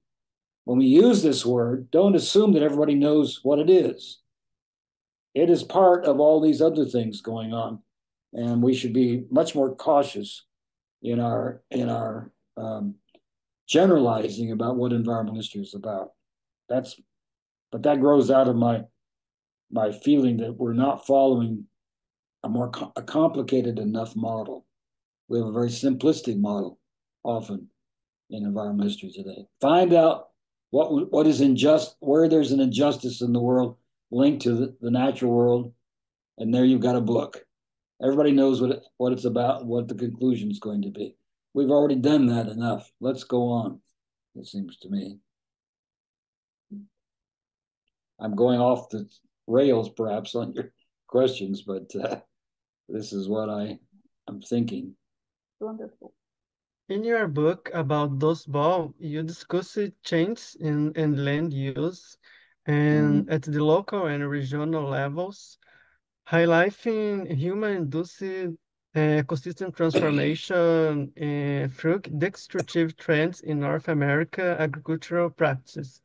when we use this word, don't assume that everybody knows what it is. It is part of all these other things going on, and we should be much more cautious in our generalizing about what environmental history is about. But that grows out of my feeling that we're not following a complicated enough model. We have a very simplistic model often in environmental history today. Find out what is unjust, where there's an injustice in the world linked to the natural world, and there you've got a book. Everybody knows what it's about and what the conclusion is going to be. We've already done that enough. Let's go on, it seems to me. I'm going off the rails perhaps on your questions, but this is what I'm thinking. Wonderful. In your book about Dust Bowl, you discussed changes in land use and at the local and regional levels, highlighting human-induced ecosystem transformation through destructive trends in North America agricultural practices.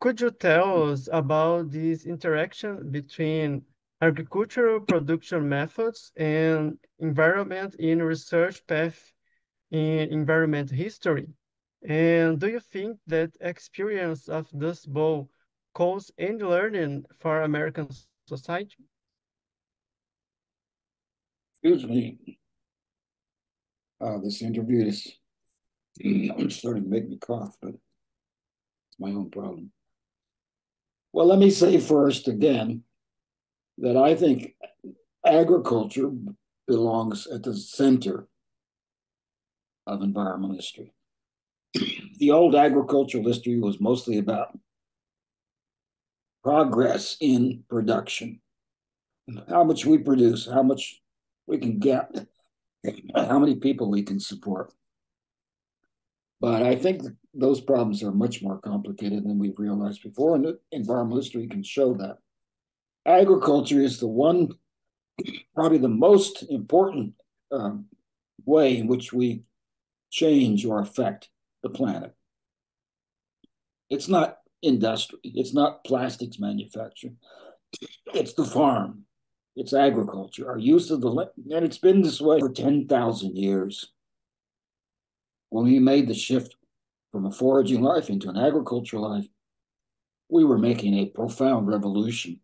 Could you tell us about this interaction between agricultural production methods and environment in research path in environment history? And do you think that experience of Dust Bowl caused any learning for American society? Excuse me. This interview is starting to make me cough, but it's my own problem. Well, let me say first again that I think agriculture belongs at the center of environmental history. The old agricultural history was mostly about progress in production. How much we produce, how much we can get, how many people we can support. But I think those problems are much more complicated than we've realized before, and environmental history can show that. Agriculture is the one, probably the most important way in which we change or affect the planet. It's not industry, it's not plastics manufacturing, it's the farm, it's agriculture, our use of the land, and it's been this way for 10,000 years. When we made the shift from a foraging life into an agricultural life, we were making a profound revolution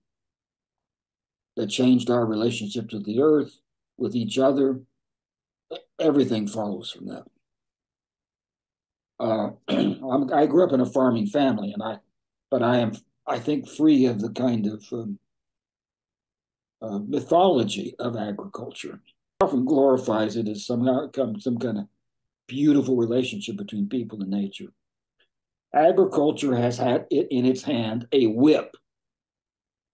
that changed our relationship to the earth, with each other. Everything follows from that. I grew up in a farming family, and I think free of the kind of mythology of agriculture. It often glorifies it as somehow some kind of beautiful relationship between people and nature. Agriculture has had it in its hand a whip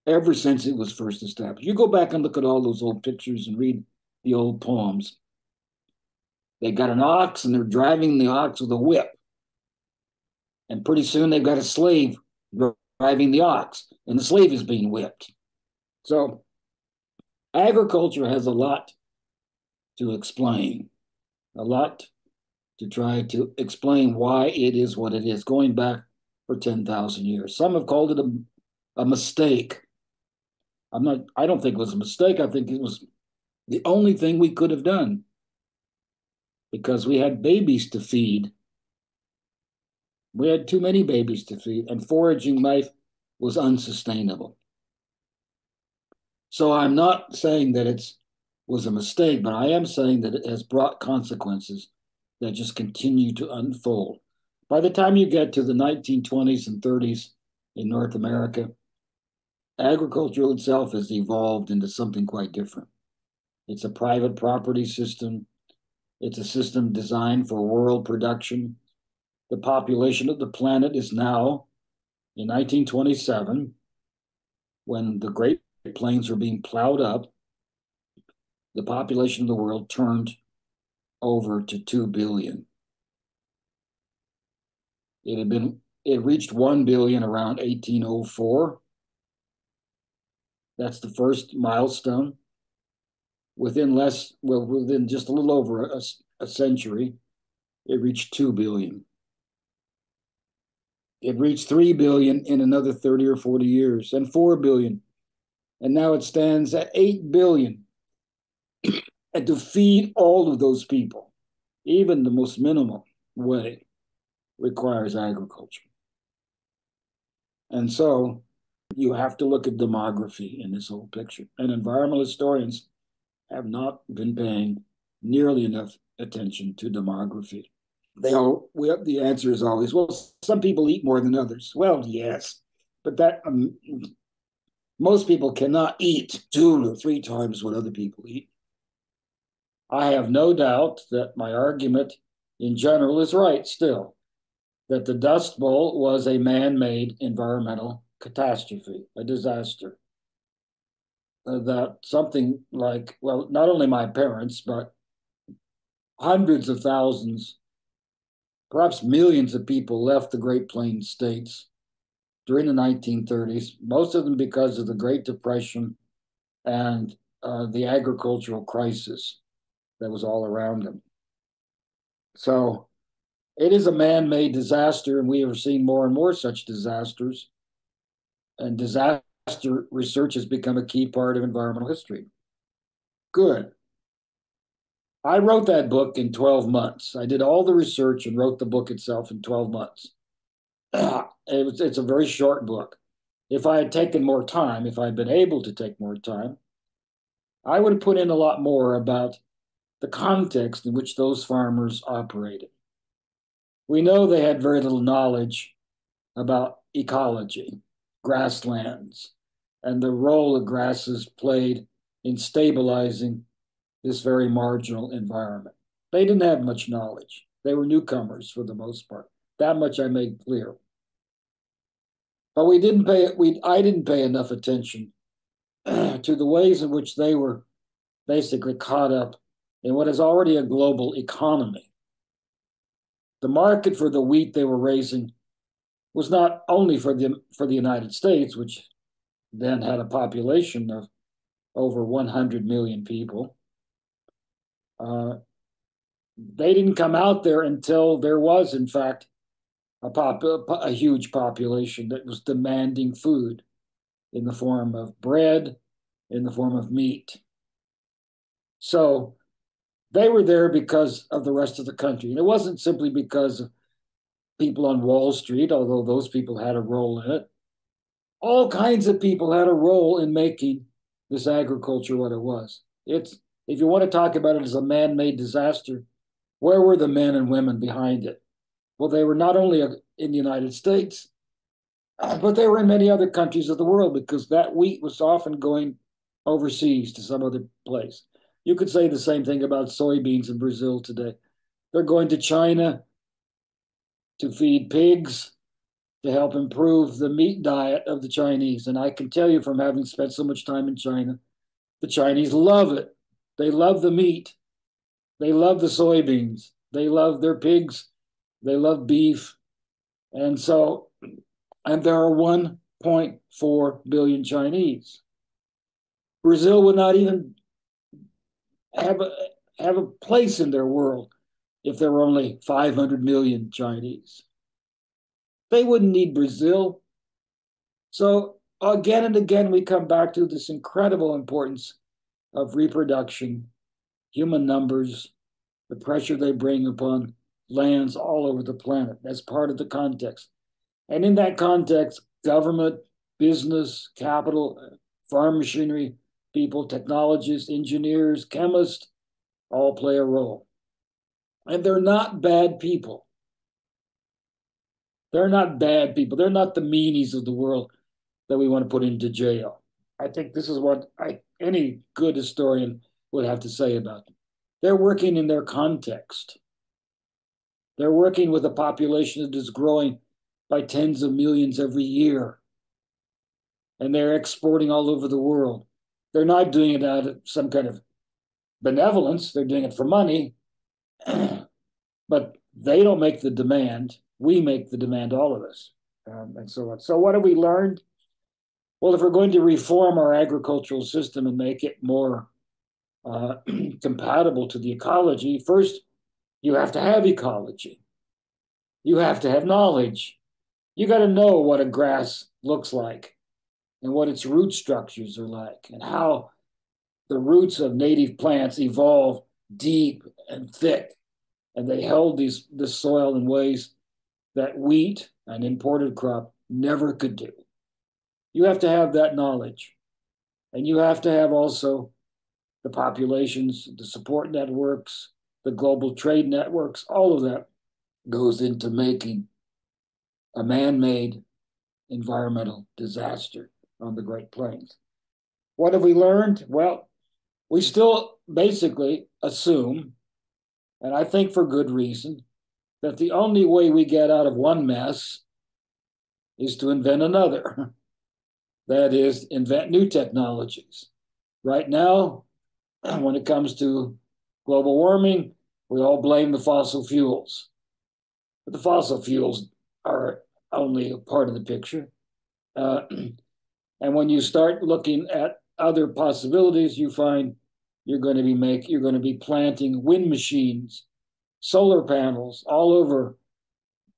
ever since it was first established. You go back and look at all those old pictures and read the old poems. They got an ox and they're driving the ox with a whip. And pretty soon they've got a slave driving the ox, and the slave is being whipped. So agriculture has a lot to explain, a lot to try to explain why it is what it is, going back for 10,000 years. Some have called it a mistake. I don't think it was a mistake. I think it was the only thing we could have done, because we had babies to feed. We had too many babies to feed, and foraging life was unsustainable. So I'm not saying that it was a mistake, but I am saying that it has brought consequences that just continue to unfold. By the time you get to the 1920s and 30s in North America, agriculture itself has evolved into something quite different. It's a private property system. It's a system designed for world production. The population of the planet is now, in 1927, when the Great Plains were being plowed up, the population of the world turned over to 2 billion. It reached 1 billion around 1804. That's the first milestone. Within just a little over a century, it reached 2 billion. It reached 3 billion in another 30 or 40 years, and 4 billion. And now it stands at 8 billion. And to feed all of those people, even the most minimal way, requires agriculture. And so you have to look at demography in this whole picture. And environmental historians have not been paying nearly enough attention to demography. The answer is always, well, some people eat more than others. Well, yes, but most people cannot eat 2 or 3 times what other people eat. I have no doubt that my argument in general is right still, that the Dust Bowl was a man-made environmental catastrophe, a disaster. That something like, well, not only my parents, but hundreds of thousands, perhaps millions of people left the Great Plains states during the 1930s, most of them because of the Great Depression and the agricultural crisis. that was all around them. So it is a man-made disaster, and we have seen more and more such disasters. And disaster research has become a key part of environmental history. Good. I wrote that book in 12 months. I did all the research and wrote the book itself in 12 months. It's a very short book. If I had taken more time, if I had been able to take more time, I would have put in a lot more about the context in which those farmers operated. We know they had very little knowledge about ecology, grasslands, and the role that grasses played in stabilizing this very marginal environment. They didn't have much knowledge. They were newcomers for the most part. That much I made clear. But I didn't pay enough attention to the ways in which they were basically caught up in what is already a global economy. The market for the wheat they were raising was not only for the United States, which then had a population of over 100 million people. They didn't come out there until there was, in fact, a huge population that was demanding food in the form of bread, in the form of meat. So they were there because of the rest of the country. And it wasn't simply because of people on Wall Street, although those people had a role in it. All kinds of people had a role in making this agriculture what it was. If you want to talk about it as a man-made disaster, where were the men and women behind it? Well, they were not only in the United States, but they were in many other countries of the world, because that wheat was often going overseas to some other place. You could say the same thing about soybeans in Brazil today. They're going to China to feed pigs, to help improve the meat diet of the Chinese. And I can tell you from having spent so much time in China, the Chinese love it. They love the meat. They love the soybeans. They love their pigs. They love beef. And there are 1.4 billion Chinese. Brazil would not even have a place in their world if there were only 500 million Chinese. They wouldn't need Brazil. So again and again, we come back to this incredible importance of reproduction, human numbers, the pressure they bring upon lands all over the planet. That's part of the context. And in that context, government, business, capital, farm machinery, people, technologists, engineers, chemists, all play a role. And they're not bad people. They're not bad people. They're not the meanies of the world that we want to put into jail. I think this is what any good historian would have to say about them. They're working in their context. They're working with a population that is growing by tens of millions every year. And they're exporting all over the world. They're not doing it out of some kind of benevolence. They're doing it for money. But they don't make the demand. We make the demand, all of us, and so on. So what have we learned? Well, if we're going to reform our agricultural system and make it more compatible to the ecology, first, you have to have ecology. You have to have knowledge. You got to know what a grass looks like and what its root structures are like and how the roots of native plants evolved deep and thick. And they held this soil in ways that wheat, an imported crop, never could do. You have to have that knowledge, and you have to have also the populations, the support networks, the global trade networks, all of that goes into making a man-made environmental disaster on the Great Plains. What have we learned? Well, we still basically assume, and I think for good reason, that the only way we get out of one mess is to invent another. That is, invent new technologies. Right now, when it comes to global warming, we all blame the fossil fuels. But the fossil fuels are only a part of the picture. And when you start looking at other possibilities, you find you're going to be planting wind machines, solar panels all over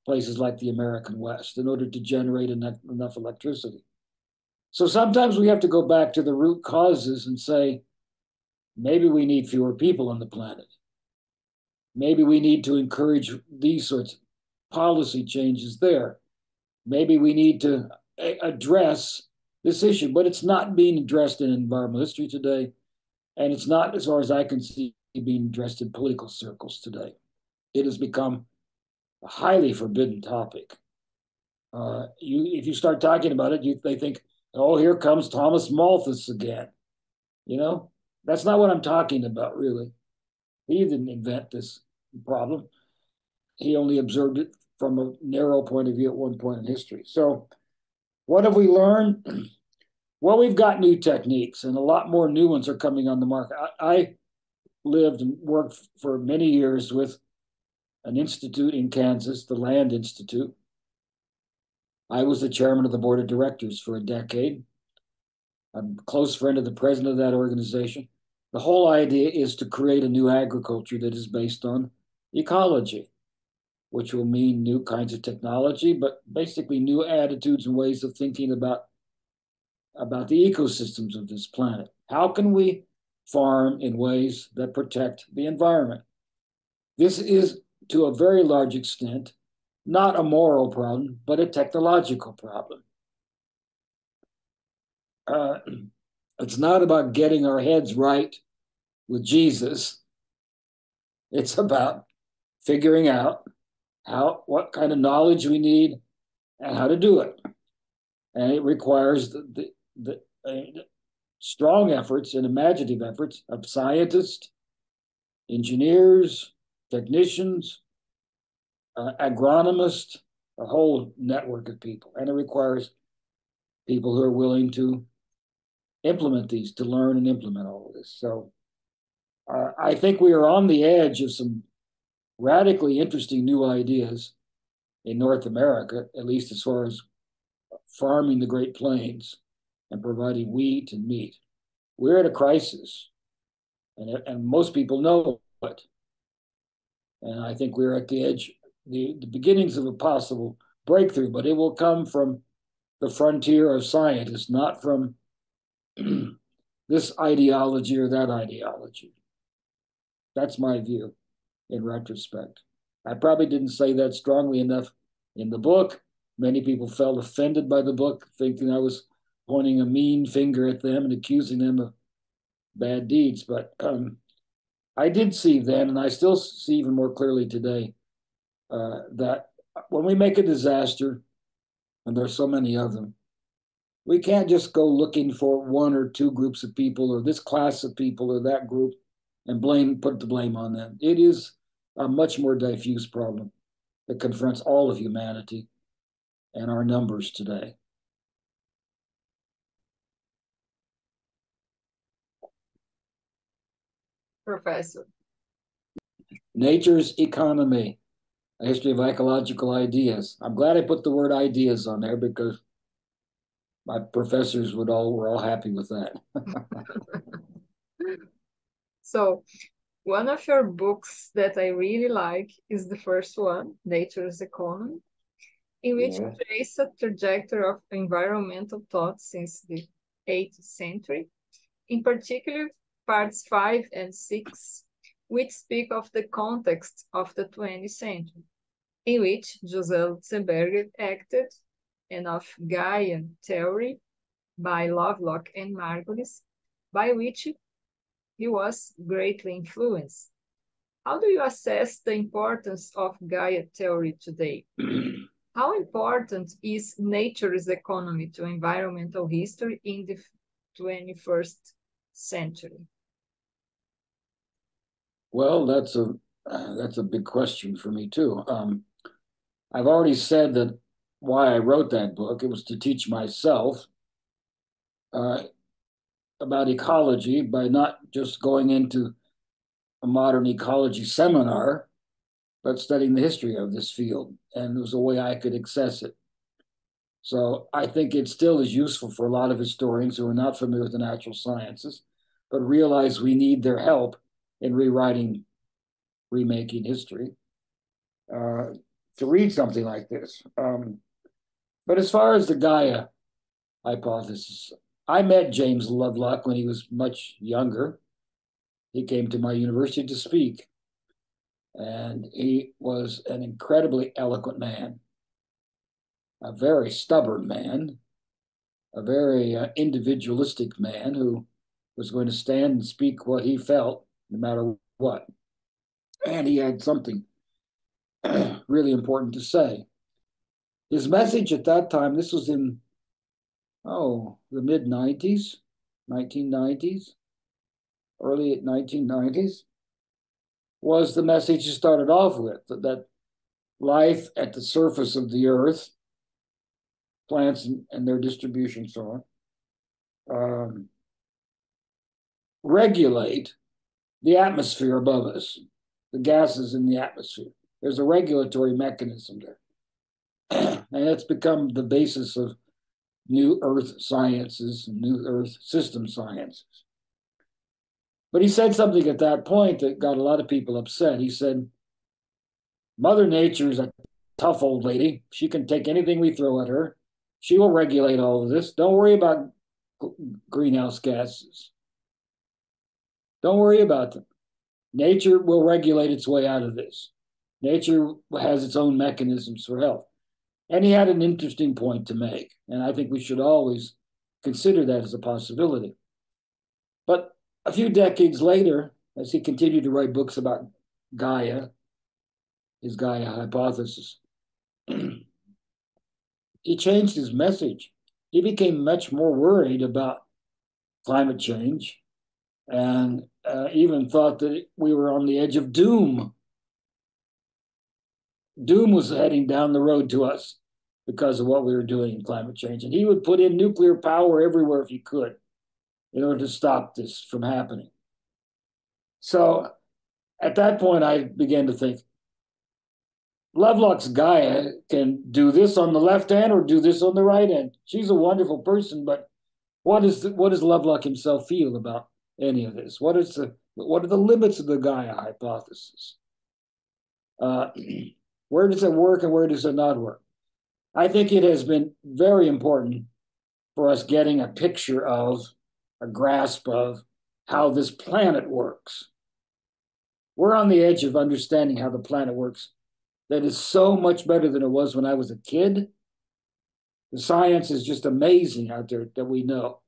places like the American West in order to generate enough electricity. So sometimes we have to go back to the root causes and say, maybe we need fewer people on the planet. Maybe we need to encourage these sorts of policy changes there. Maybe we need to address this issue, but it's not being addressed in environmental history today, and it's not, as far as I can see, being addressed in political circles today. It has become a highly forbidden topic. If you start talking about it, they think, oh, here comes Thomas Malthus again. You know, that's not what I'm talking about, really. He didn't invent this problem. He only observed it from a narrow point of view at one point in history. So what have we learned? Well, we've got new techniques, and a lot more new ones are coming on the market. I lived and worked for many years with an institute in Kansas, the Land Institute. I was the chairman of the board of directors for a decade. I'm a close friend of the president of that organization. The whole idea is to create a new agriculture that is based on ecology, which will mean new kinds of technology, but basically new attitudes and ways of thinking about the ecosystems of this planet. How can we farm in ways that protect the environment? This is, to a very large extent, not a moral problem, but a technological problem. It's not about getting our heads right with Jesus. It's about figuring out what kind of knowledge we need and how to do it. And it requires the strong efforts and imaginative efforts of scientists, engineers, technicians, agronomists, a whole network of people. And it requires people who are willing to implement these, to learn and implement all of this. So I think we are on the edge of some radically interesting new ideas in North America, at least as far as farming the Great Plains and providing wheat and meat. We're at a crisis, and most people know it. And I think we're at the edge, the beginnings of a possible breakthrough, but it will come from the frontier of scientists, not from this ideology or that ideology. That's my view. In retrospect, I probably didn't say that strongly enough in the book. Many people felt offended by the book, thinking I was pointing a mean finger at them and accusing them of bad deeds. But I did see then, and I still see even more clearly today, that when we make a disaster, and there are so many of them, we can't just go looking for one or two groups of people or this class of people or that group and put the blame on them. It is a much more diffuse problem that confronts all of humanity and our numbers today. Professor. Nature's Economy, a history of ecological ideas. I'm glad I put the word ideas on there because my professors were all happy with that. So, one of your books that I really like is the first one, Nature's Economy, in which you trace a trajectory of environmental thought since the 8th century, in particular parts 5 and 6, which speak of the context of the 20th century, in which José Ratzenberger acted, and of Gaia theory by Lovelock and Margulis, by which he was greatly influenced. How do you assess the importance of Gaia theory today? How important is nature's economy to environmental history in the 21st century? Well, that's a big question for me too. I've already said that why I wrote that book, it was to teach myself about ecology by not just going into a modern ecology seminar, but studying the history of this field. And it was a way I could access it. So I think it still is useful for a lot of historians who are not familiar with the natural sciences, but realize we need their help in rewriting, remaking history to read something like this. But as far as the Gaia hypothesis, I met James Lovelock when he was much younger. He came to my university to speak, and he was an incredibly eloquent man, a very stubborn man, a very individualistic man who was going to stand and speak what he felt, no matter what. And he had something really important to say. His message at that time, this was in, the mid-90s, 1990s, early 1990s, was the message he started off with, that life at the surface of the earth, plants and their distribution, so on, regulate the atmosphere above us, the gases in the atmosphere. There's a regulatory mechanism there. And that's become the basis of new earth sciences, new earth system sciences. But he said something at that point that got a lot of people upset. He said, Mother Nature is a tough old lady. She can take anything we throw at her. She will regulate all of this. Don't worry about greenhouse gases. Don't worry about them. Nature will regulate its way out of this. Nature has its own mechanisms for health. And he had an interesting point to make. And I think we should always consider that as a possibility. But a few decades later, as he continued to write books about Gaia, his Gaia hypothesis, he changed his message. He became much more worried about climate change and even thought that we were on the edge of doom. Doom was heading down the road to us because of what we were doing in climate change. And he would put in nuclear power everywhere if he could in order to stop this from happening. So at that point, I began to think, Lovelock's Gaia can do this on the left hand or do this on the right hand. She's a wonderful person, but what does Lovelock himself feel about any of this? What are the limits of the Gaia hypothesis? Where does it work and where does it not work? I think it has been very important for us getting a picture of, a grasp of how this planet works. We're on the edge of understanding how the planet works. That is so much better than it was when I was a kid. The science is just amazing out there that we know,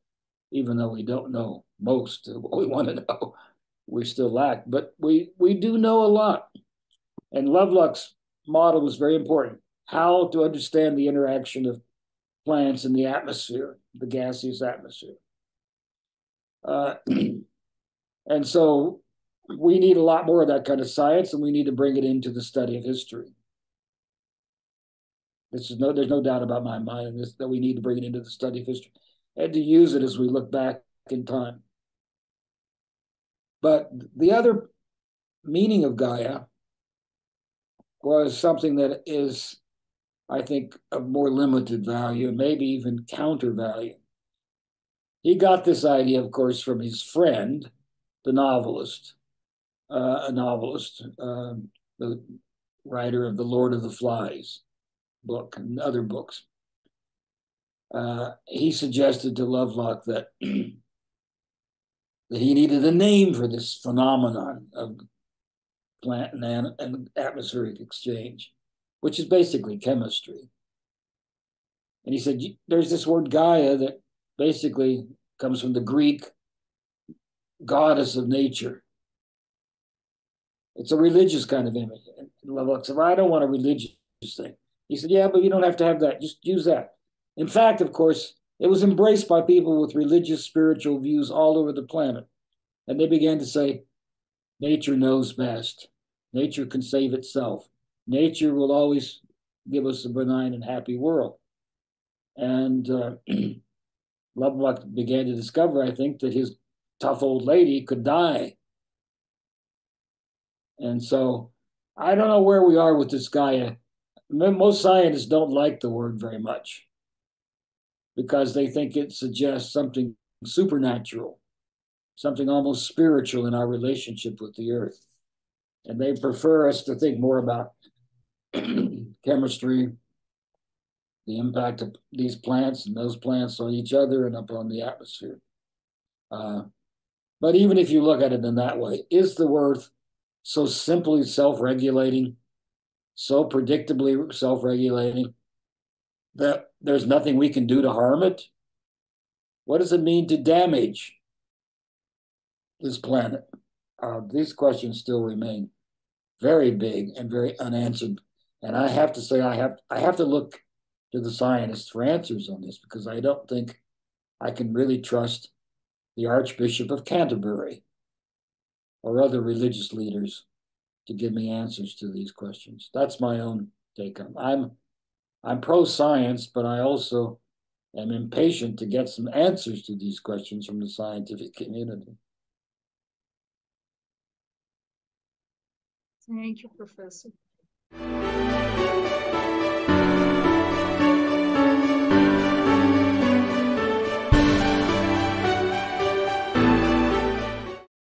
even though we don't know most of what we want to know. We still lack, but we do know a lot. And Lovelock's model was very important, how to understand the interaction of plants in the atmosphere, the gaseous atmosphere. And so we need a lot more of that kind of science, and we need to bring it into the study of history. There's no doubt about my mind that we need to bring it into the study of history and to use it as we look back in time. But the other meaning of Gaia was something that is, I think, of more limited value, maybe even counter value. He got this idea, of course, from his friend, the novelist, the writer of the Lord of the Flies book and other books. He suggested to Lovelock that, he needed a name for this phenomenon of plant and atmospheric exchange, which is basically chemistry. And he said, there's this word Gaia that basically comes from the Greek goddess of nature. It's a religious kind of image. And Lovelock said, I don't want a religious thing. He said, yeah, but you don't have to have that. Just use that. In fact, of course, it was embraced by people with religious, spiritual views all over the planet. And they began to say, nature knows best. Nature can save itself. Nature will always give us a benign and happy world. And Lovelock began to discover, I think, that his tough old lady could die. And so I don't know where we are with this Gaia. Most scientists don't like the word very much because they think it suggests something supernatural something almost spiritual in our relationship with the earth. And they prefer us to think more about chemistry, the impact of these plants and those plants on each other and upon the atmosphere. But even if you look at it in that way, is the earth so simply self-regulating, so predictably self-regulating, that there's nothing we can do to harm it? What does it mean to damage this planet? These questions still remain very big and very unanswered. And I have to say, I have to look to the scientists for answers on this, because I don't think I can really trust the Archbishop of Canterbury or other religious leaders to give me answers to these questions. That's my own take on it. I'm pro-science, but I also am impatient to get some answers to these questions from the scientific community. Thank you, Professor.